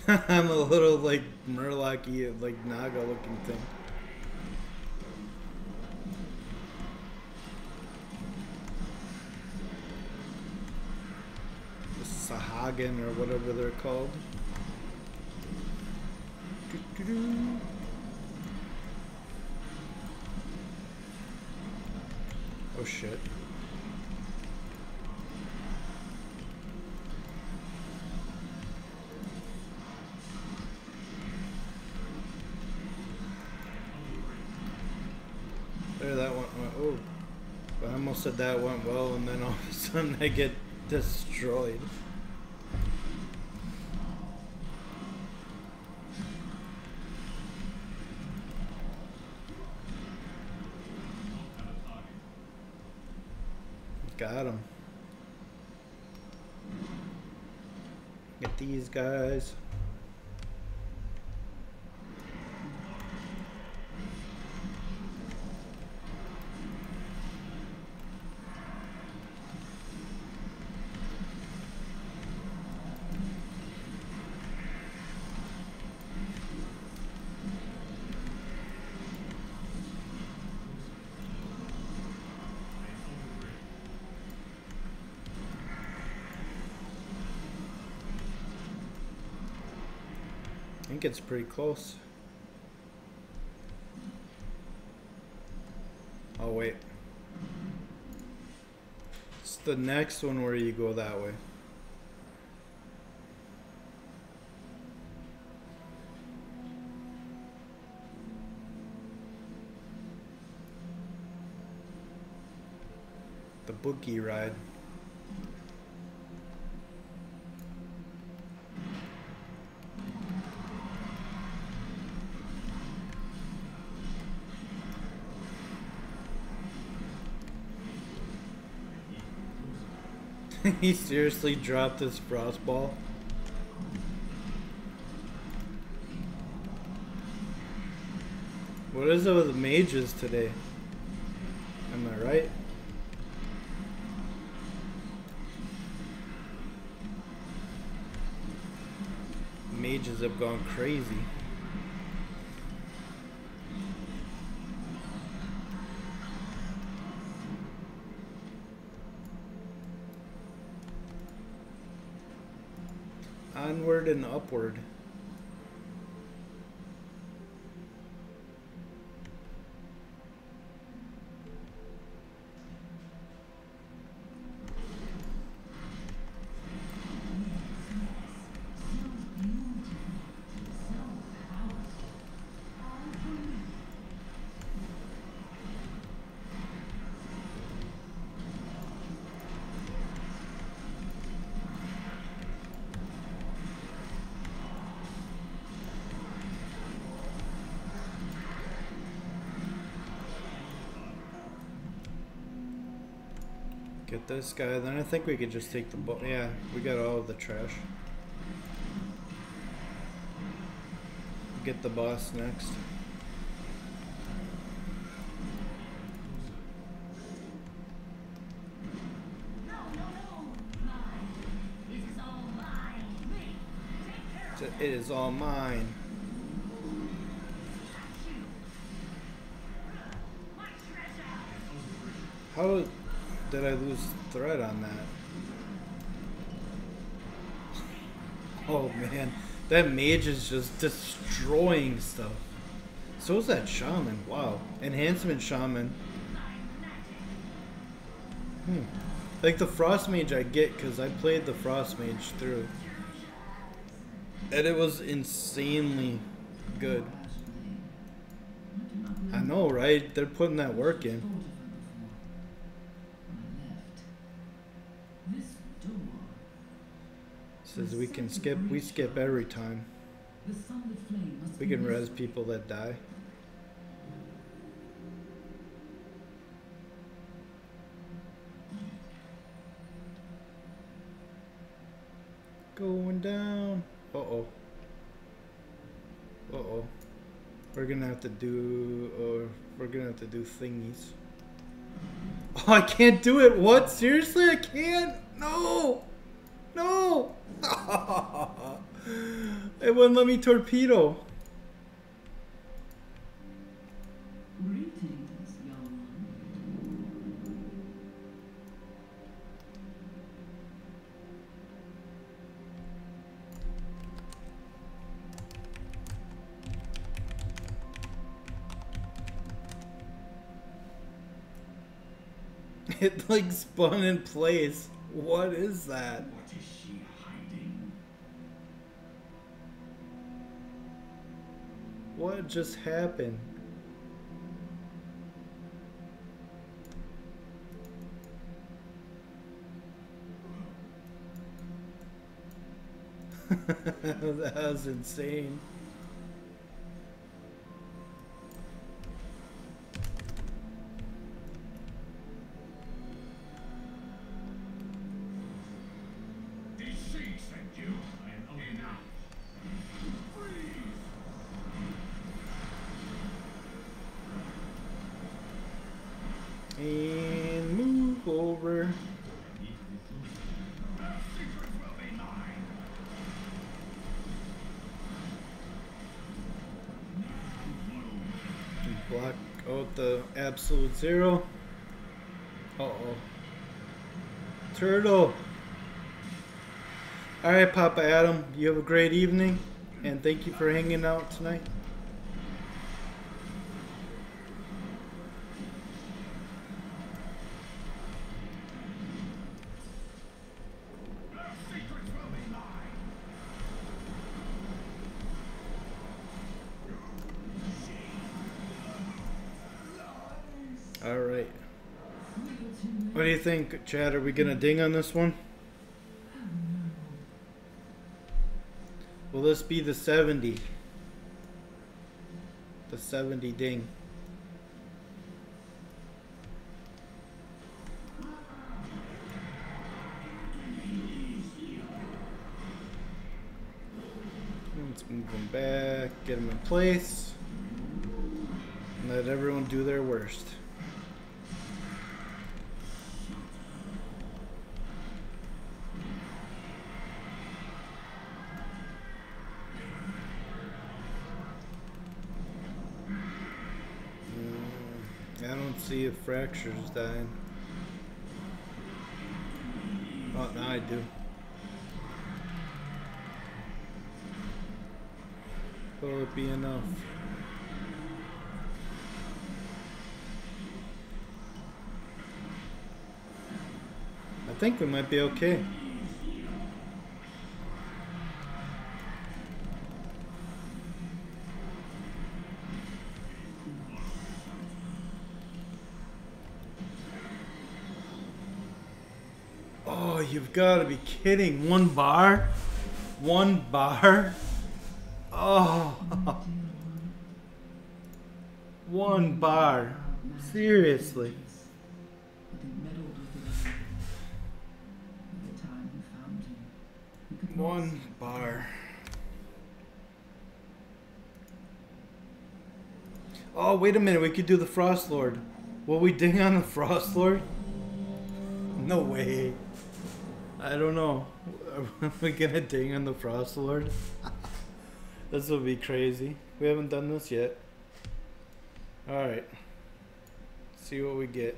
I'm a little like Murloc-y, like Naga looking thing. Or whatever they're called. Doo-doo-doo. Oh shit. There, that went well. Oh, I almost said that went well, and then all of a sudden I get destroyed. Got him. Get these guys. I think it's pretty close. Oh wait. It's the next one where you go that way. the bookie ride. He seriously dropped his frost ball. What is it with mages today? Am I right? Mages have gone crazy. Onward and upward. Get this guy, then I think we could just take the ball. Yeah, we got all of the trash. Get the boss next. It is all mine. How did I lose thread on that? Oh man, that mage is just destroying stuff. So is that shaman. Wow, enhancement shaman. Like the Frost Mage I get because I played the Frost Mage through, and it was insanely good. I know, right? They're putting that work in. Says we can skip, we skip every time. We can res people that die. Going down. Uh oh. Uh oh. We're gonna have to do, we're gonna have to do thingies. Oh, I can't do it. What? Seriously, I can't. No. No! It wouldn't let me torpedo. It like spun in place. What is that? What just happened? That was insane. Absolute zero. Uh-oh. Turtle. Alright, Papa Adam. You have a great evening. And thank you for hanging out tonight. What do you think, Chad? Are we gonna ding on this one? Will this be the 70? The 70 ding. Let's move them back, get them in place, and let everyone do their worst. I don't see if Fracture's dying. Oh, no, I do. Will it be enough? I think we might be okay. Oh, you've got to be kidding. One bar? One bar? Oh, one bar. Seriously. One bar. Oh, wait a minute. We could do the Frost Lord. Will we ding on the Frost Lord? No way. I don't know. Are we gonna ding on the Frost Lord? This will be crazy. We haven't done this yet. Alright. See what we get.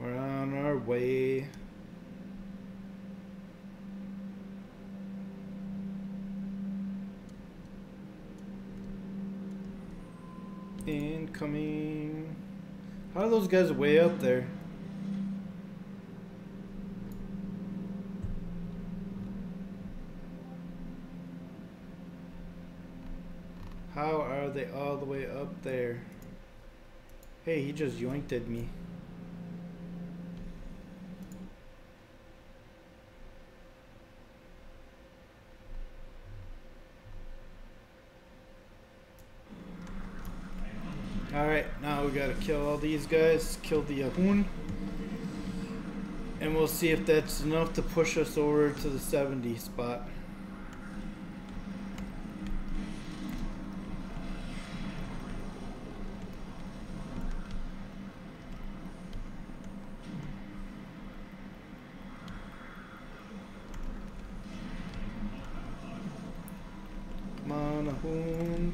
We're on our way. Incoming. How are those guys way up there? How are they all the way up there? Hey, he just yoinked at me. Alright, now we gotta kill all these guys, kill the Yahun, and we'll see if that's enough to push us over to the 70 spot. Come on, Yahun.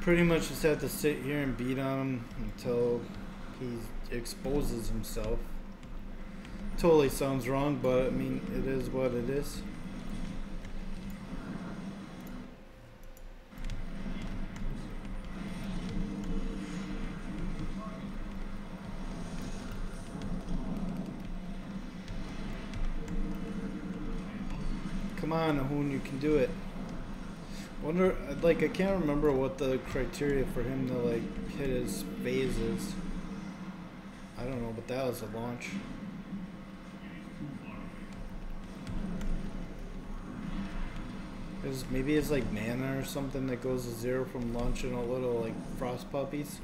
Pretty much just have to sit here and beat on him until he exposes himself. Totally sounds wrong, but I mean, it is what it is. Come on, Ahun, you can do it. Wonder, like, I can't remember what the criteria for him to, like, hit his phase is. I don't know, but that was a launch. Maybe it's, like, mana or something that goes to zero from launching a little, like, frost puppies.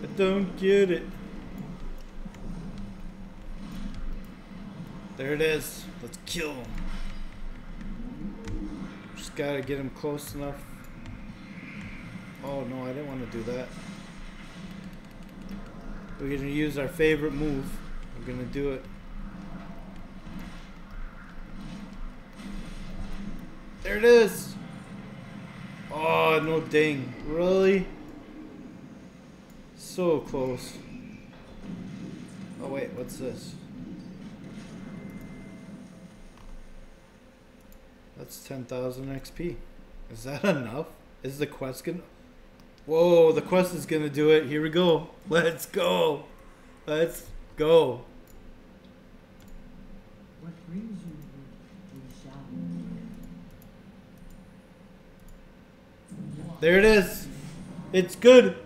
I don't get it. There it is. Let's kill him. Just gotta get him close enough. Oh no, I didn't want to do that. We're gonna use our favorite move. We're gonna do it. There it is. Oh, no ding. Really? So close. Oh wait, what's this? That's 10,000 XP. Is that enough? Is the quest gonna... Whoa, the quest is gonna do it. Here we go. Let's go. Let's go. What brings you to shout? There it is. It's good.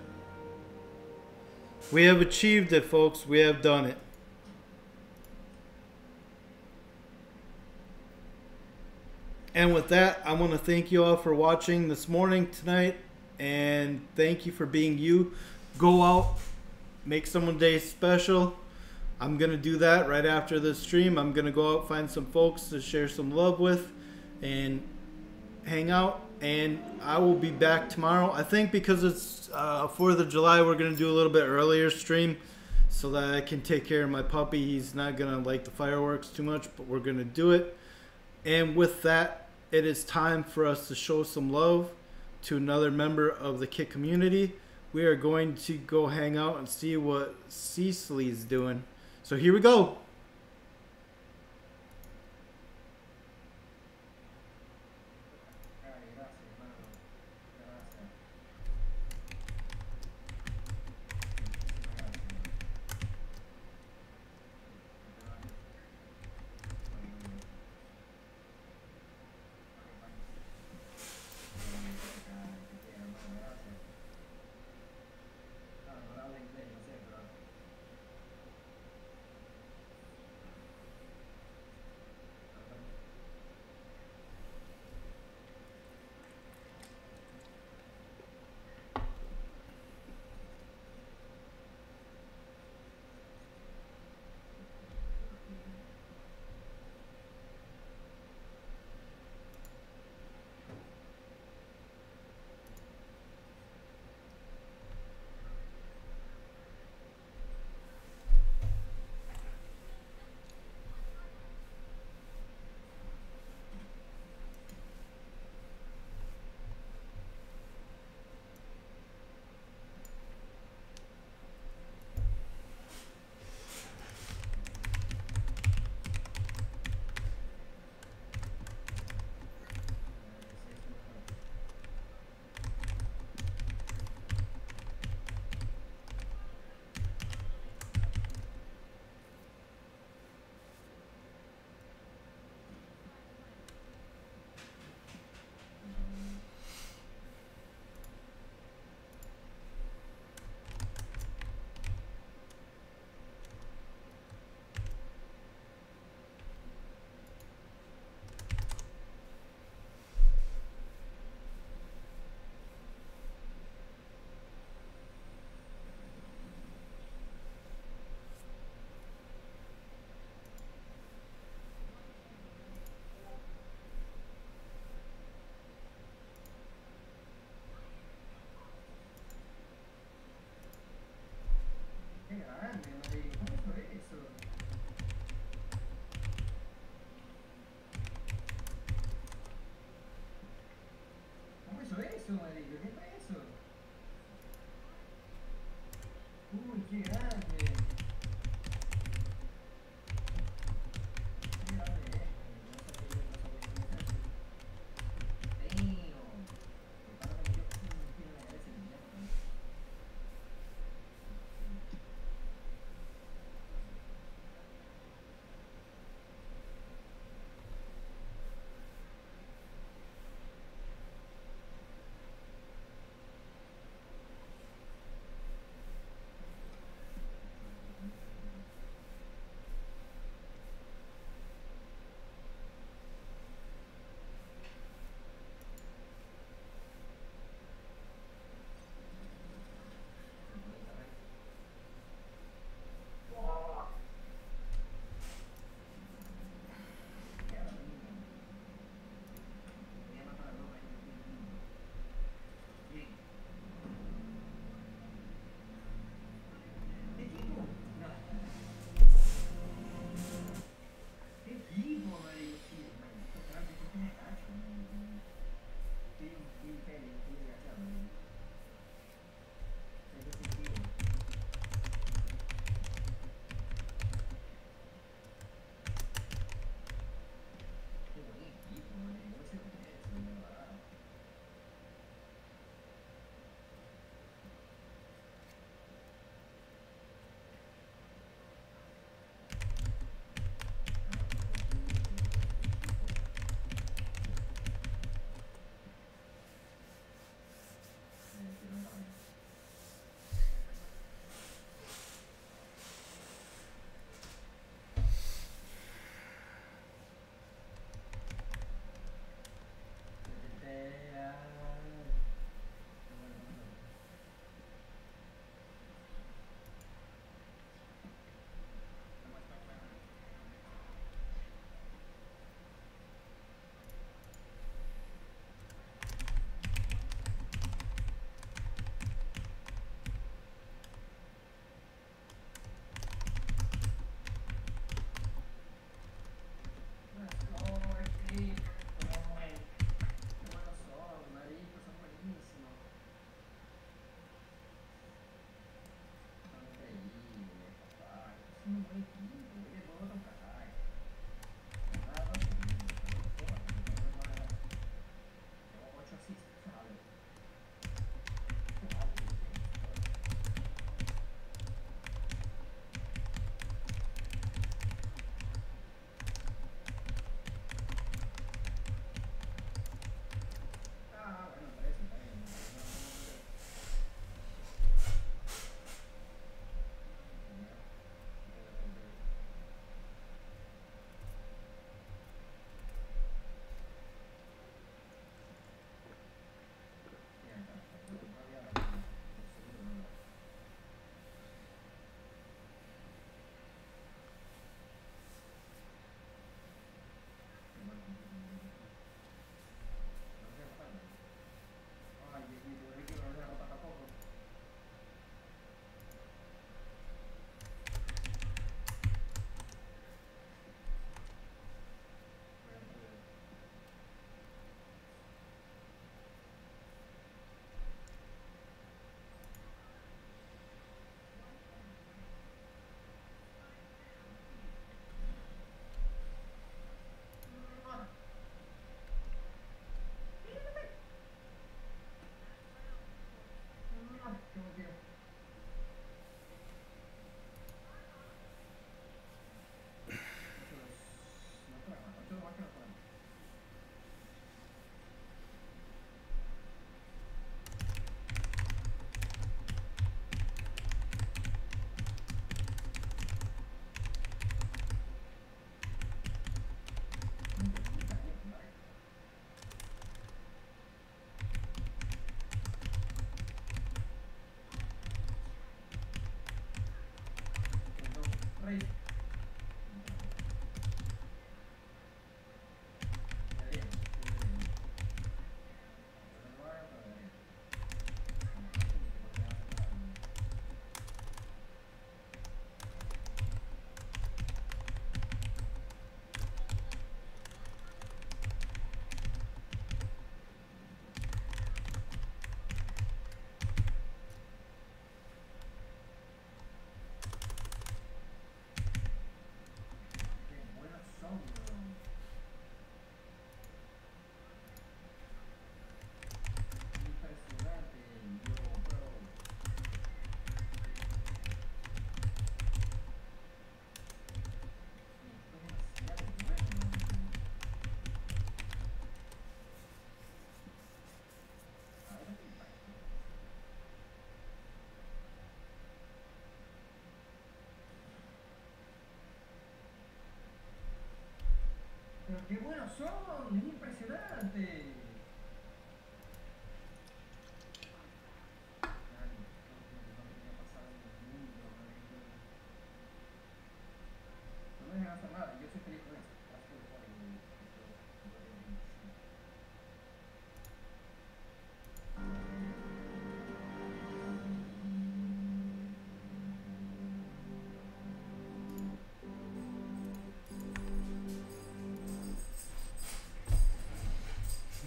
We have achieved it, folks. We have done it. And with that, I want to thank you all for watching this morning, tonight, and thank you for being you. Go out, make someone's day special. I'm going to do that right after this stream. I'm going to go out, find some folks to share some love with and hang out. And I will be back tomorrow. I think because it's 4th of July, we're going to do a little bit earlier stream so that I can take care of my puppy. He's not going to like the fireworks too much, but we're going to do it. And with that, it is time for us to show some love to another member of the Kick community. We are going to go hang out and see what Cecily's doing. So here we go.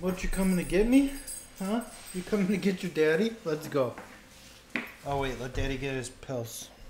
What, you coming to get me? Huh? You coming to get your daddy? Let's go. Oh wait, let daddy get his pills.